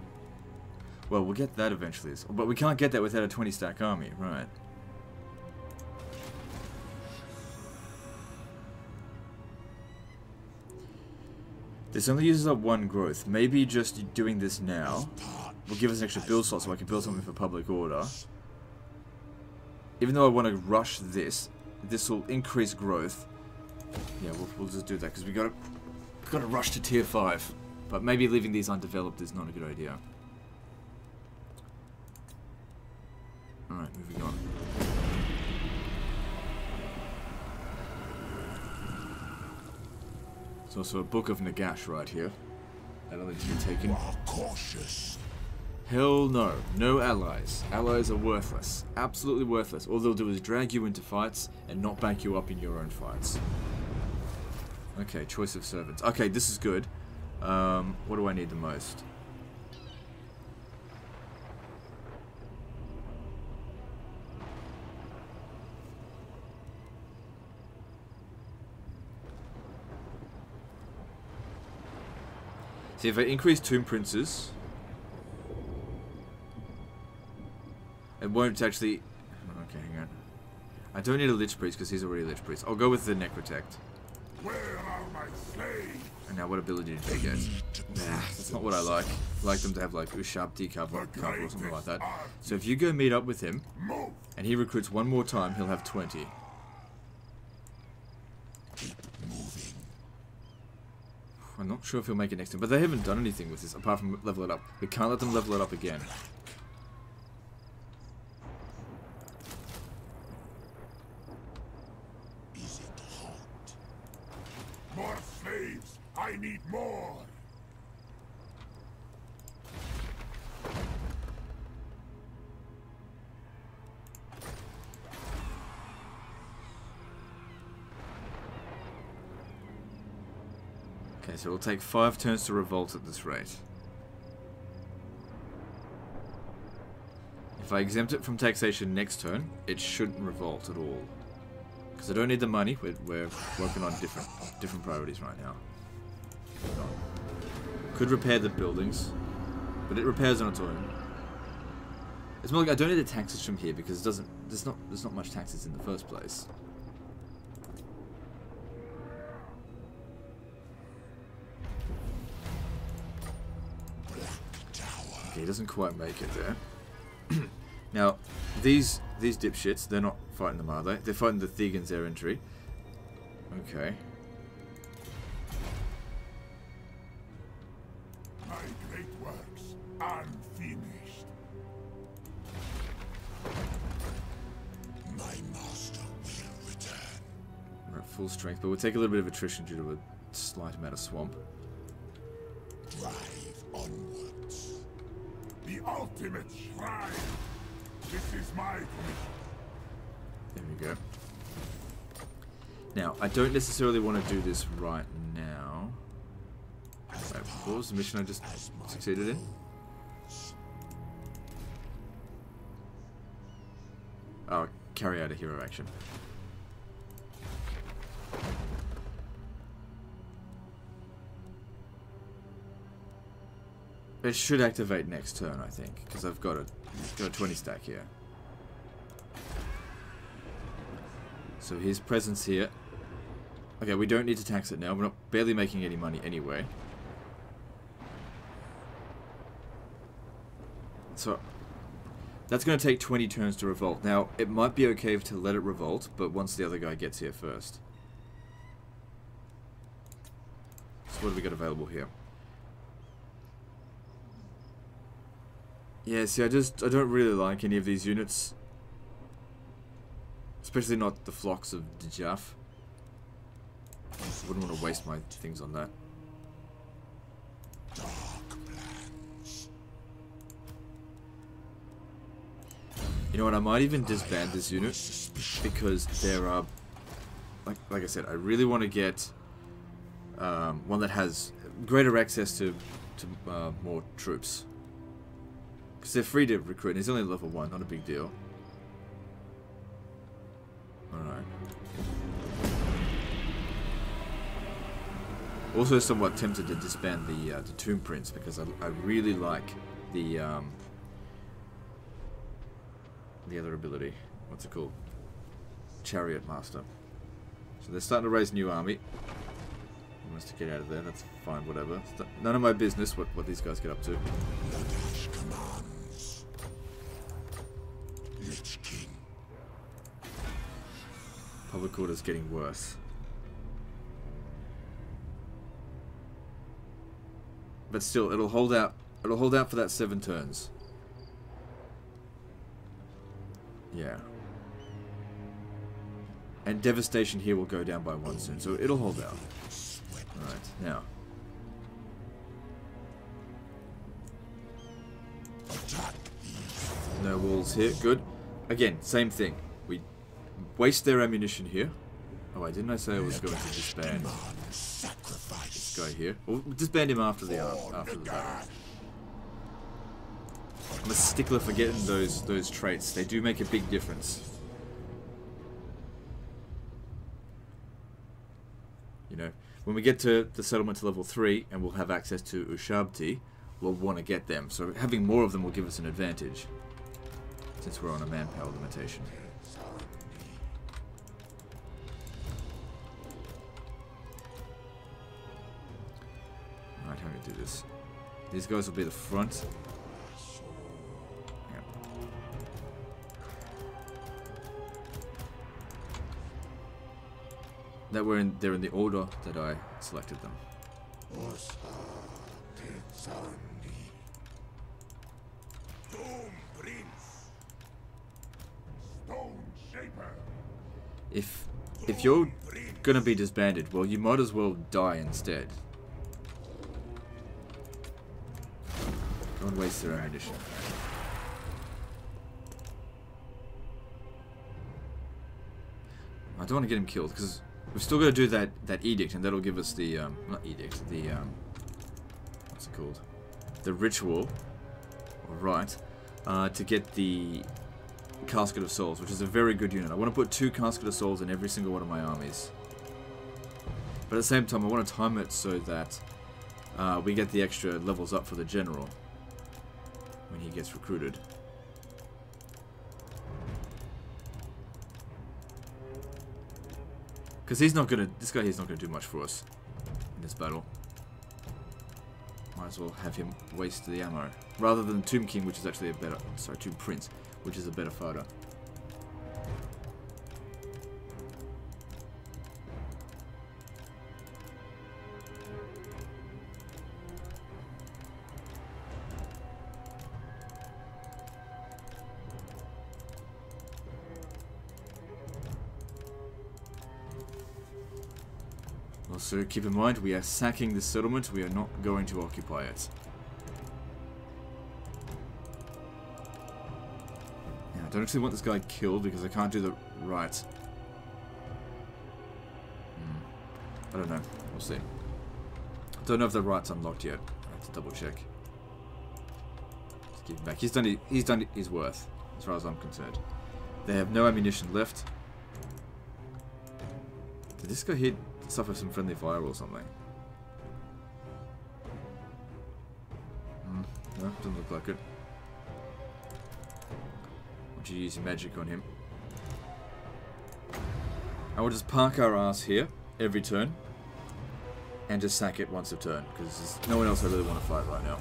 Well, we'll get that eventually. But we can't get that without a 20-stack army, right? This only uses up 1 growth. Maybe just doing this now will give us an extra build slot so I can build something for public order. Even though I want to rush this, this will increase growth. Yeah, we'll just do that because we got to rush to tier 5. But maybe leaving these undeveloped is not a good idea. Alright, moving on. There's also a book of Nagash right here. That'll need to be taken. You are cautious. Hell no. No allies. Allies are worthless. Absolutely worthless. All they'll do is drag you into fights and not back you up in your own fights. Okay, choice of servants. Okay, this is good. What do I need the most? See, if I increase Tomb Princes, it won't actually... Okay, hang on. I don't need a Lich Priest because he's already a Lich Priest. I'll go with the Necrotect. Where are my slaves? And now what ability did they get? Nah, that's not what I like. I like them to have like Ushab Decap or something like that. So if you go meet up with him, and he recruits 1 more time, he'll have 20. I'm not sure if he'll make it next time, but they haven't done anything with this apart from level it up. We can't let them level it up again. Is it hot? More slaves! I need more! So it'll take 5 turns to revolt at this rate. If I exempt it from taxation next turn, it shouldn't revolt at all. Because I don't need the money, we're working on different priorities right now. Could repair the buildings, but it repairs on its own. It's more like I don't need the taxes from here because it doesn't there's not much taxes in the first place. He doesn't quite make it there. Now, these dipshits, they're not fighting them, are they? They're fighting the Thegans Errantry. Okay. My great works unfinished. My master will return. We're at full strength, but we'll take a little bit of attrition due to a slight amount of swamp. Drive onward. The ultimate shrine. This is my commission. There we go. Now, I don't necessarily want to do this right now. What was the mission I just succeeded in? carry out a hero action. It should activate next turn, I think, because I've got a 20 stack here. So his presence here. Okay, we don't need to tax it now. We're not barely making any money anyway. So that's going to take 20 turns to revolt. Now, it might be okay to let it revolt, but once the other guy gets here first. So what do we got available here? Yeah, see, I don't really like any of these units. Especially not the flocks of Djaf. I just wouldn't want to waste my things on that. You know what, I might even disband this unit, because there are... Like I said, I really want to get one that has greater access to more troops. Because they're free to recruit, and he's only level 1, not a big deal. Alright. Also somewhat tempted to disband the Tomb Prince, because I really like the other ability. What's it called? Chariot Master. So they're starting to raise new army. I want us to get out of there, that's fine, whatever. None of my business what these guys get up to. Lich King. Public order's getting worse. But still, it'll hold out. It'll hold out for that 7 turns. Yeah. And devastation here will go down by 1 soon, so it'll hold out. Alright, now. No walls here, good. Again, same thing. We waste their ammunition here. Oh, wait, didn't I say I was going to disband this guy here? Well, disband him after the battle. I'm a stickler for getting those traits. They do make a big difference. You know, when we get to the settlement to level 3, and we'll have access to Ushabti, we'll want to get them. So having more of them will give us an advantage. Since we're on a manpower limitation. Alright, how do we do this? These guys will be the front. Hang on. That they're in the order that I selected them. If you're gonna be disbanded, well, you might as well die instead. Don't waste their ammunition. I don't want to get him killed because we've still got to do that edict, and that'll give us the not edict, the what's it called? The ritual, or rite, to get the Casket of Souls, which is a very good unit. I want to put 2 Casket of Souls in every single one of my armies. But at the same time, I want to time it so that we get the extra levels up for the general when he gets recruited. Because this guy here's not going to do much for us in this battle. Might as well have him waste the ammo. Rather than Tomb King, which is actually a better... Sorry, Tomb Prince, which is a better fighter. Also, keep in mind, we are sacking this settlement, we are not going to occupy it. I don't actually want this guy killed because I can't do the right. I don't know. We'll see. I don't know if the right's unlocked yet. I have to double check. Let's give him back. He's done his worth, as far as I'm concerned. They have no ammunition left. Did this guy here suffer some friendly fire or something? No, doesn't look like it. Why don't you use your magic on him? I will just park our ass here every turn and just sack it once a turn, because there's no one else I really want to fight right now.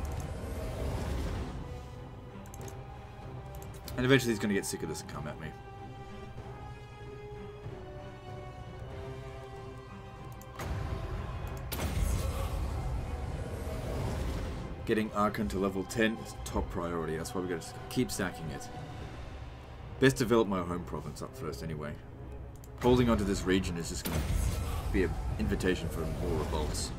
And eventually he's going to get sick of this and come at me. Getting Arkhan to level 10 is top priority. That's why we've got to keep stacking it. Best develop my home province up first anyway. Holding onto this region is just going to be an invitation for more revolts.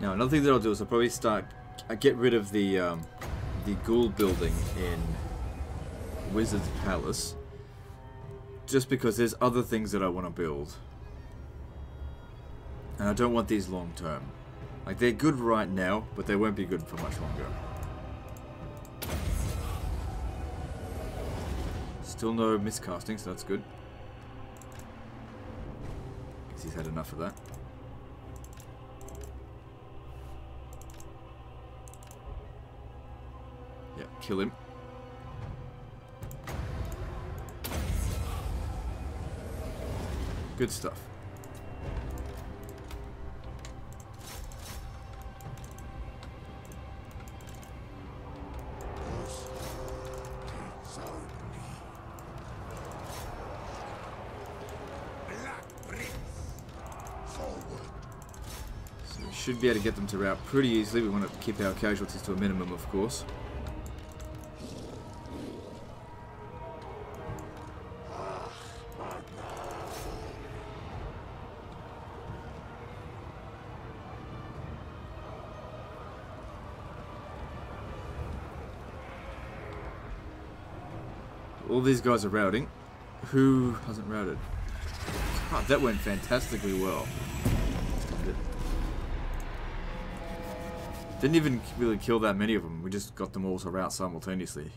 Now, another thing that I'll do is I'll probably start... I get rid of the ghoul building in Wizard's Palace, just because there's other things that I want to build. And I don't want these long term. Like, they're good right now, but they won't be good for much longer. Still no miscasting, so that's good. Guess he's had enough of that. Kill him. Good stuff. So we should be able to get them to rout pretty easily. We want to keep our casualties to a minimum, of course. All these guys are routing. Who hasn't routed? Oh, that went fantastically well. Didn't even really kill that many of them. We just got them all to rout simultaneously.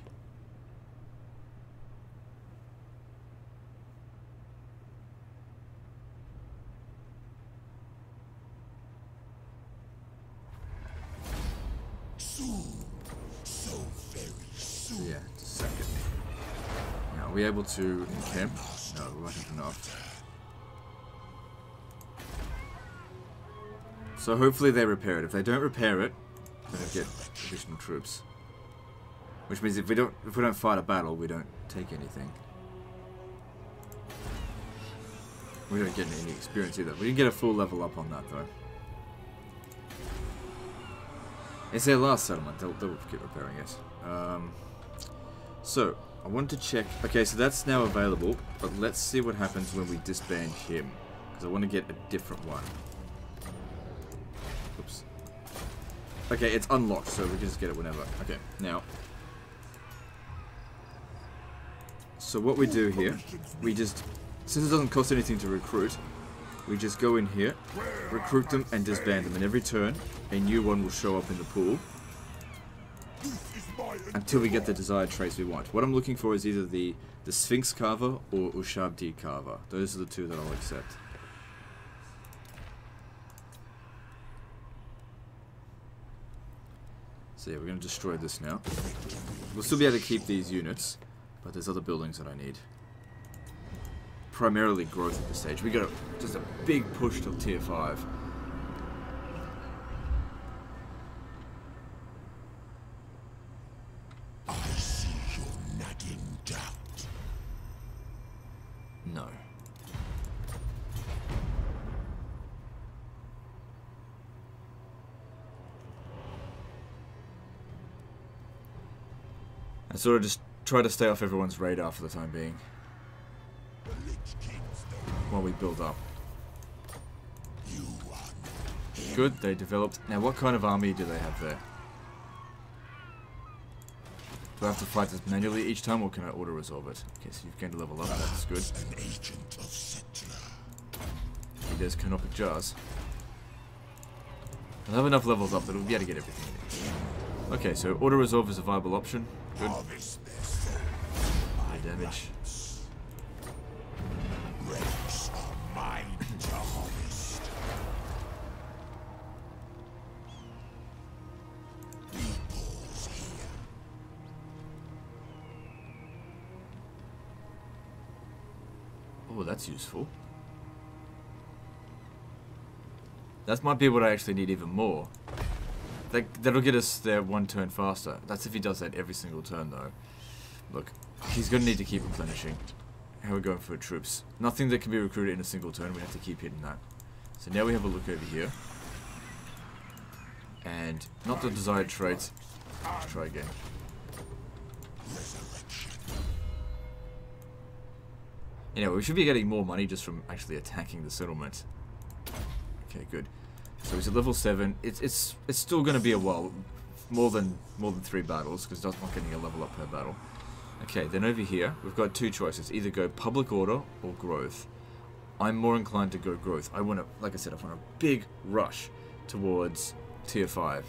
Able to encamp? No, we won't have enough. So hopefully they repair it. If they don't repair it, then we get additional troops. Which means if we don't fight a battle, we don't take anything. We don't get any experience either. We didn't get a full level up on that though. It's their last settlement. They'll keep repairing it. So I want to check... Okay, so that's now available, but let's see what happens when we disband him, because I want to get a different one. Oops. Okay, it's unlocked, so we can just get it whenever. Okay, now. So what we do here, we just... Since it doesn't cost anything to recruit, we just go in here, recruit them, and disband them. And every turn, a new one will show up in the pool, until we get the desired traits we want. What I'm looking for is either the Sphinx Carver or Ushabdi Carver. Those are the two that I'll accept. So yeah, we're going to destroy this now. We'll still be able to keep these units, but there's other buildings that I need. Primarily growth at this stage. We got just a big push till tier 5. Sort of just try to stay off everyone's radar for the time being while we build up. Good, they developed. Now what kind of army do they have there? Do I have to fight this manually each time, or can I auto-resolve it? Okay, so you've gained a level up, that's good. An agent of Setra. He does canopic jars. I'll have enough levels up that we'll be able to get everything in. Okay, so auto-resolve is a viable option. Good. High damage. Oh, that's useful. That might be what I actually need even more. That'll get us there one turn faster. That's if he does that every single turn, though. Look, he's going to need to keep replenishing. How are we going for troops? Nothing that can be recruited in a single turn. We have to keep hitting that. So now we have a look over here. And not the desired traits. Let's try again. Anyway, we should be getting more money just from actually attacking the settlement. Okay, good. So he's at level 7. It's still going to be a while, more than 3 battles, because that's not getting a level up per battle. Okay, then over here we've got two choices: either go public order or growth. I'm more inclined to go growth. I want to, like I said, I want a big rush towards tier 5.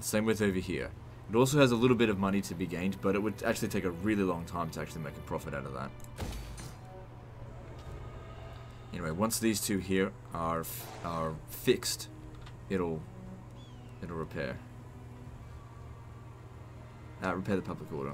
Same with over here. It also has a little bit of money to be gained, but it would actually take a really long time to actually make a profit out of that. Anyway, once these two here are fixed, it'll repair. Repair the public order.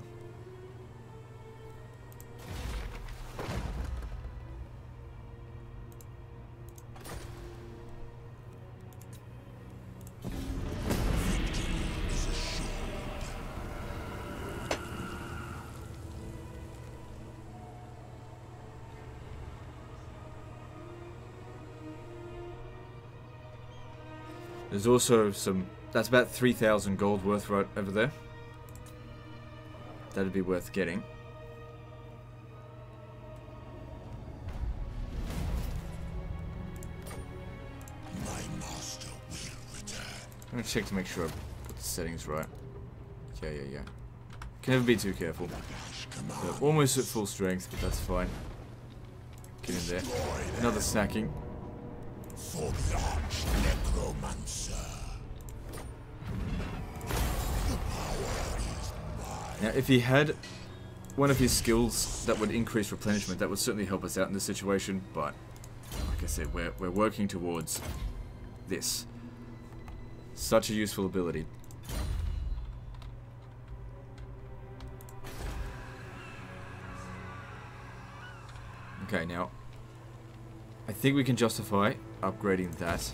There's also some, that's about 3,000 gold worth right over there. That'd be worth getting. My master will return. I'm gonna check to make sure I put the settings right. Yeah. Can never be too careful. So almost at full strength, but that's fine. Get in there. Another snacking. For the Arch Necromancer. The power is mine. Now, if he had one of his skills that would increase replenishment, that would certainly help us out in this situation, but like I said, we're working towards this. Such a useful ability. Okay, now I think we can justify upgrading that,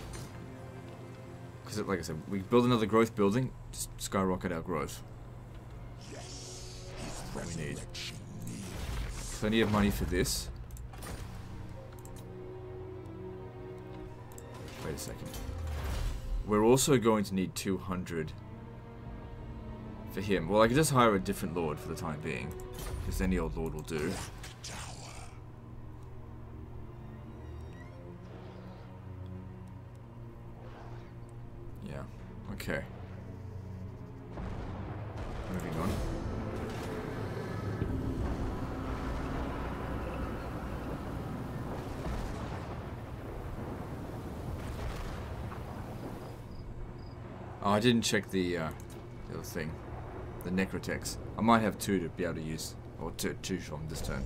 because like I said, we build another growth building, just skyrocket our growth. Yes, that's what we need. Plenty of money for this. Wait a second. We're also going to need 200 for him. Well, I could just hire a different lord for the time being, because any old lord will do. Okay. Moving on. Oh, I didn't check the other thing. The Necrotex. I might have two to be able to use, or two on this turn.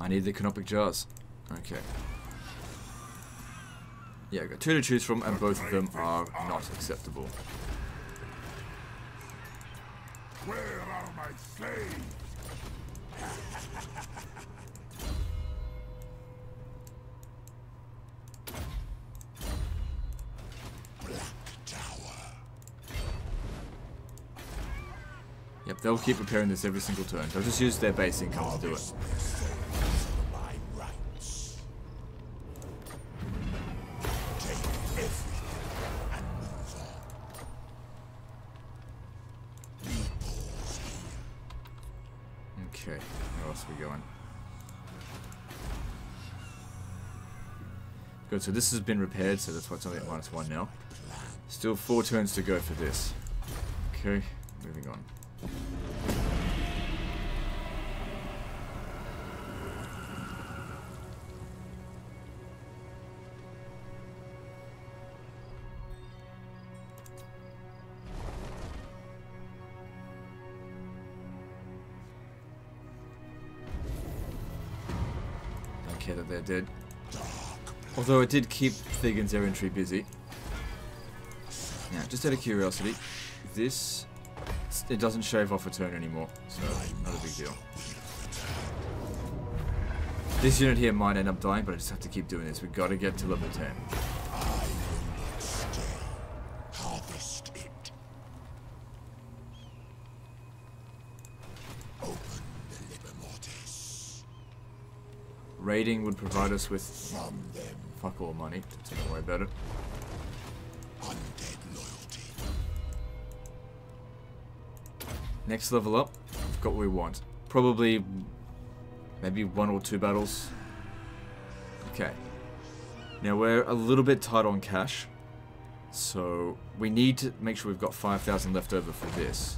I need the Canopic Jars. Okay. Yeah, I've got two to choose from, and both of them are not acceptable. Where are my slaves? Black Tower. Yep, they'll keep repairing this every single turn. They'll just use their base income to do it. Good, so this has been repaired, so that's why it's only at -1 now. Still 4 turns to go for this. Okay, moving on. Don't care that they're dead. Although it did keep Thegans Errantry busy. Now, just out of curiosity, this, it doesn't shave off a turn anymore, so not a big deal. This unit here might end up dying, but I just have to keep doing this. We've got to get to level 10. Raiding would provide us with fuck all money, so don't worry about it. Next level up, we've got what we want. Probably maybe 1 or 2 battles. Okay. Now we're a little bit tight on cash, so we need to make sure we've got 5,000 left over for this.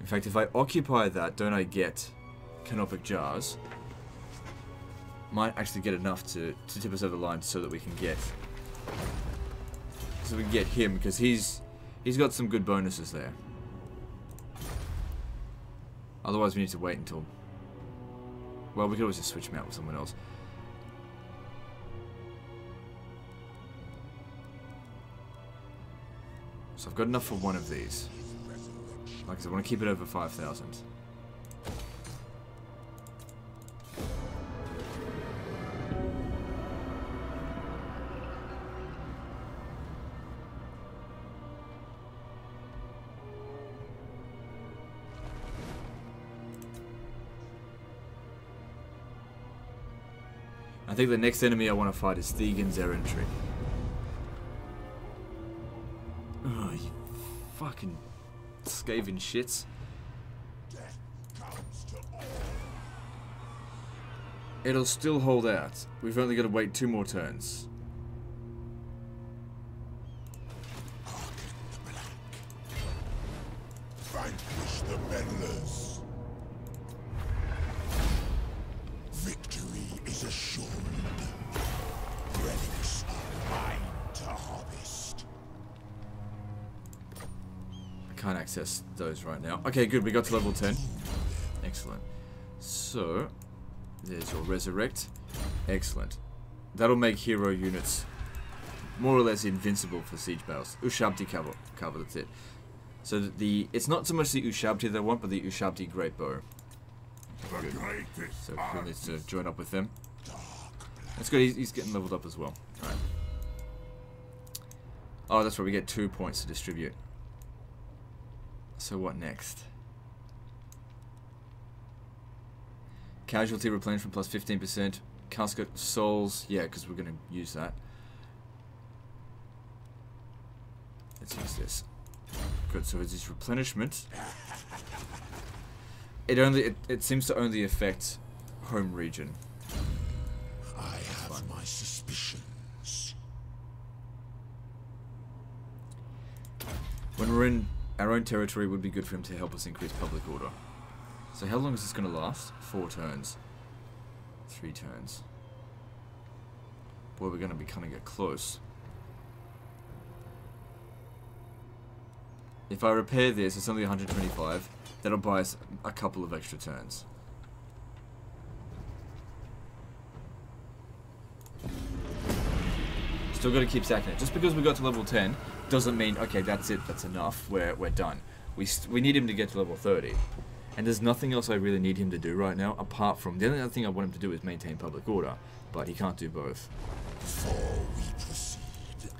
In fact, if I occupy that, don't I get Canopic Jars? Might actually get enough to tip us over the line so that we can get... so we can get him, because he's got some good bonuses there. Otherwise, we need to wait until... well, we could always just switch him out with someone else. So I've got enough for one of these. Like I said, I want to keep it over 5,000. I think the next enemy I want to fight is Thegans Errantry. Oh, you fucking... Skaven shits. It'll still hold out. We've only got to wait 2 more turns. Vanquish the meddlers. Victory is assured. Relics are mine to harvest. Can't access those right now. Okay, good. We got to level 10. Excellent. So, there's your resurrect. Excellent. That'll make hero units more or less invincible for siege battles. Ushabti cover, that's it. So it's not so much the Ushabti they want, but the Ushabti Great Bow. Good. So Phil needs to join up with them. That's good. He's getting leveled up as well. All right. Oh, that's right. We get 2 points to distribute. So what next? Casualty replenishment plus 15%. Casket of Souls. Yeah, because we're going to use that. Let's use this. Good, so it's this replenishment. It seems to only affect home region. I have my suspicions. When we're in our own territory, would be good for him to help us increase public order. So how long is this going to last? 4 turns. 3 turns. Boy, we're going to be coming it close. If I repair this, it's only 125. That'll buy us a couple of extra turns. Still got to keep stacking it. Just because we got to level 10... doesn't mean, okay, that's it, that's enough, we're done. We need him to get to level 30. And there's nothing else I really need him to do right now, apart from, the only other thing I want him to do is maintain public order, but he can't do both. Before we proceed.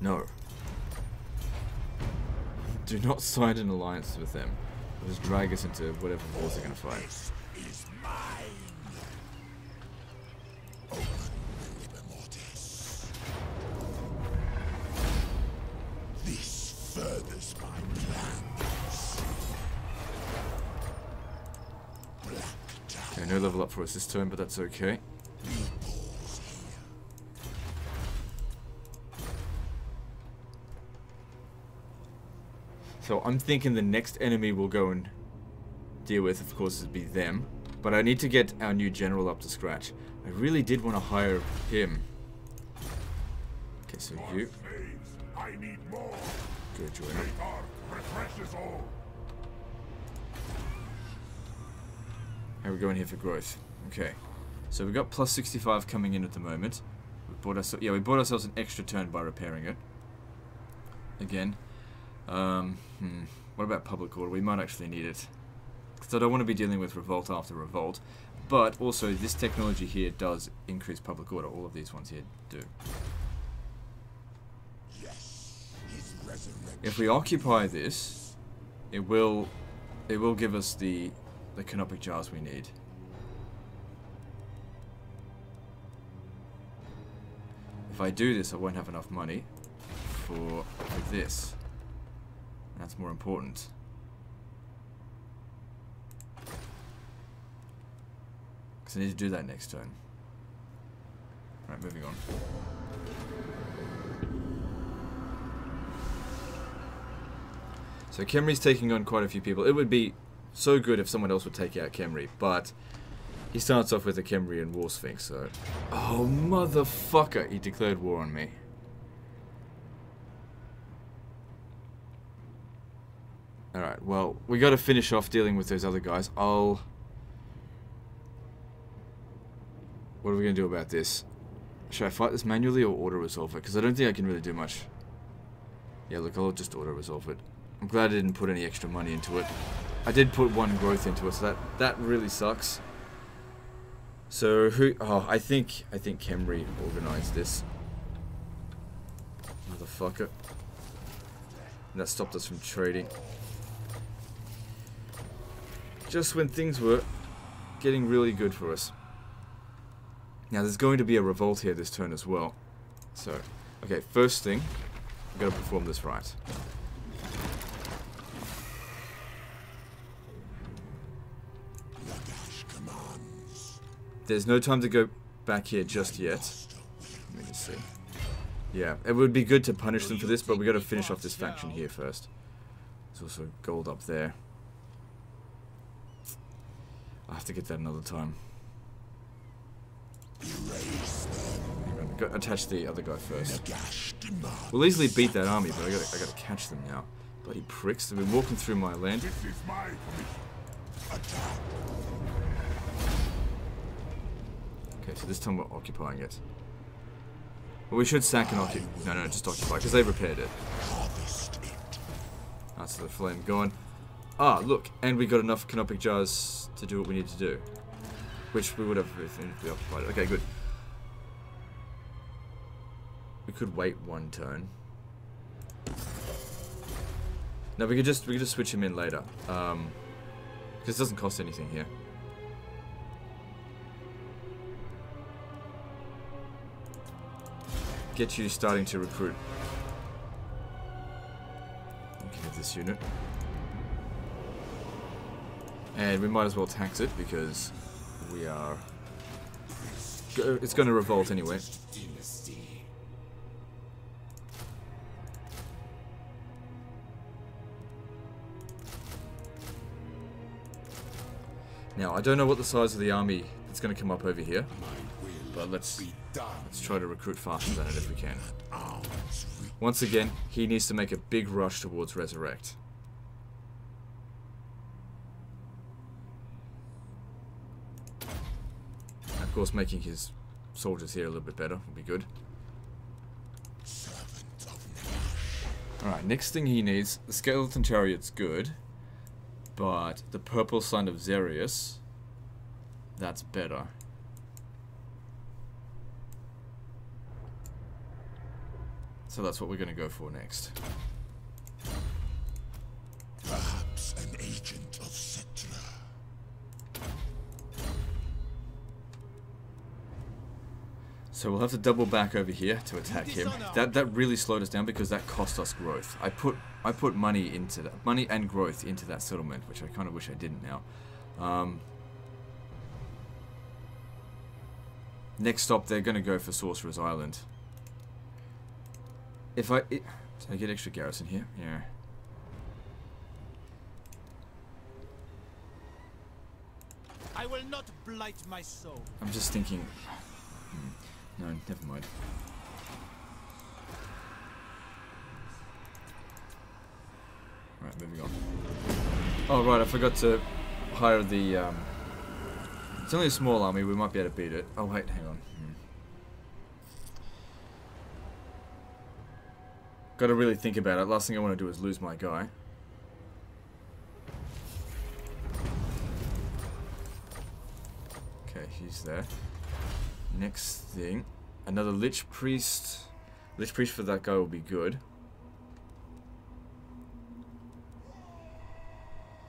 No. Do not sign an alliance with them. They'll just drag us into whatever wars they're gonna fight. This is mine. Open the Liber Mortis. Furthers my plans. Okay, no level up for us this turn, but that's okay. So I'm thinking the next enemy we'll go and deal with, of course, would be them. But I need to get our new general up to scratch. I really did want to hire him. Okay, so you. I need more. Good, join all. How are we going here for growth? Okay. So we've got plus 65 coming in at the moment. We bought ourselves, yeah, we bought ourselves an extra turn by repairing it. Again. What about public order? We might actually need it. Because I don't want to be dealing with revolt after revolt. But also, this technology here does increase public order. All of these ones here do. Yes, if we occupy this, it will give us the canopic jars we need. If I do this, I won't have enough money for this. That's more important. Because I need to do that next turn. Alright, moving on. So Khemri's taking on quite a few people. It would be so good if someone else would take out Khemri, but he starts off with a Khemrian War Sphinx, so... Oh, motherfucker! He declared war on me. Alright, well, we gotta finish off dealing with those other guys. What are we gonna do about this? Should I fight this manually or auto-resolve it? Because I don't think I can really do much. Yeah, look, I'll just auto-resolve it. I'm glad I didn't put any extra money into it. I did put one growth into it, so that really sucks. So, I think Khemri organized this. Motherfucker. And that stopped us from trading. Just when things were getting really good for us. Now there's going to be a revolt here this turn as well. So, okay, first thing, we've got to perform this right. Nagash commands. There's no time to go back here just yet. Let me just see. Yeah, it would be good to punish them for this, but we've got to finish off this faction here first. There's also gold up there. I'll have to get that another time. Attach the other guy first. We'll easily beat that army, but I gotta catch them now. Bloody pricks! They've been walking through my land. Okay, so this time we're occupying it. Well, we should sack and occupy. No, no, just occupy because they repaired it. That's the flame gone. Ah, look, and we got enough canopic jars to do what we need to do. Which we would have if we occupied it. Okay, good. We could wait one turn. No, we could just switch him in later. Because it doesn't cost anything here. Get you starting to recruit. Okay, get this unit. And we might as well tax it because we are... It's going to revolt anyway. Now, I don't know what the size of the army that's going to come up over here, but let's try to recruit faster than it if we can. Once again, he needs to make a big rush towards Resurrect. Of course, making his soldiers here a little bit better would be good. Alright, next thing he needs, the Skeleton Chariot's good, but the Purple Sign of Zerius, that's better. So that's what we're going to go for next. Perhaps an agent of Setra. So we'll have to double back over here to attack him. That really slowed us down because that cost us growth. I put money into that, money and growth into that settlement, which I kind of wish I didn't now. Next up, they're going to go for Sorcerer's Island. If I... Did I get extra garrison here? Yeah. I will not blight my soul. I'm just thinking... No, never mind. Right, moving on. Oh, right, I forgot to hire the... It's only a small army, we might be able to beat it. Oh, wait, hang on. Gotta really think about it. Last thing I want to do is lose my guy. Okay, he's there. Next thing, another Lich Priest. Lich Priest for that guy will be good.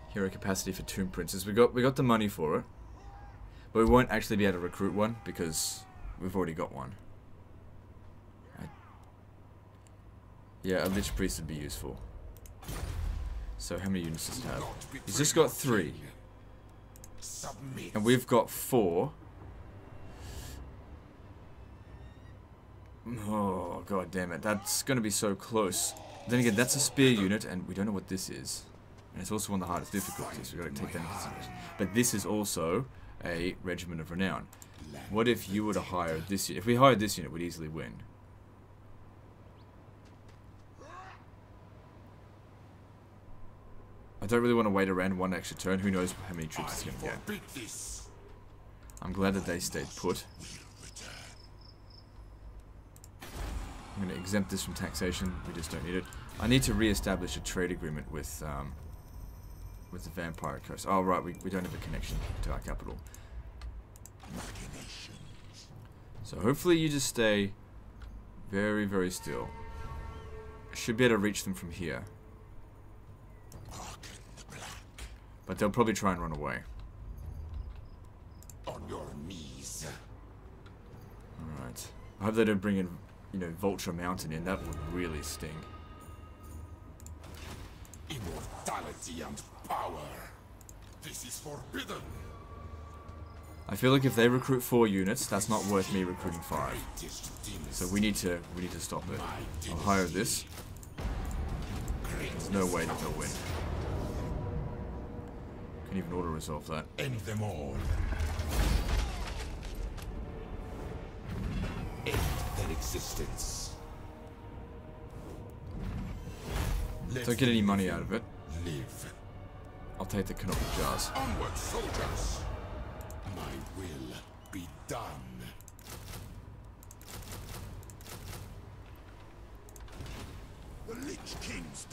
Hero capacity for Tomb Princes. We got the money for it, but we won't actually be able to recruit one because we've already got one. Yeah, a Lich Priest would be useful. So how many units does he have? He's just got 3. And we've got 4. Oh, god damn it. That's going to be so close. Then again, that's a spear unit, and we don't know what this is. And it's also one of the hardest difficulties, so we've got to take that into consideration. But this is also a Regiment of Renown. What if you were to hire this unit? If we hired this unit, we'd easily win. I don't really want to wait around one extra turn. Who knows how many troops it's going to get. I'm glad that they stayed put. I'm going to exempt this from taxation. We just don't need it. I need to re-establish a trade agreement with the Vampire Coast. Oh, right. We don't have a connection to our capital. So hopefully you just stay very, very still. Should be able to reach them from here. But they'll probably try and run away. On your knees. Alright. I hope they don't bring in, you know, Vulture Mountain in. That would really sting. Immortality and power. This is forbidden. I feel like if they recruit 4 units, that's not worth me recruiting 5. So we need to stop it. I'll hire this. There's no way that they'll win. Can even auto resolve that. End them all. End their existence. Don't get any money out of it. Live. I'll take the canonic jars. Onward, soldiers. My will be done. The Lich King's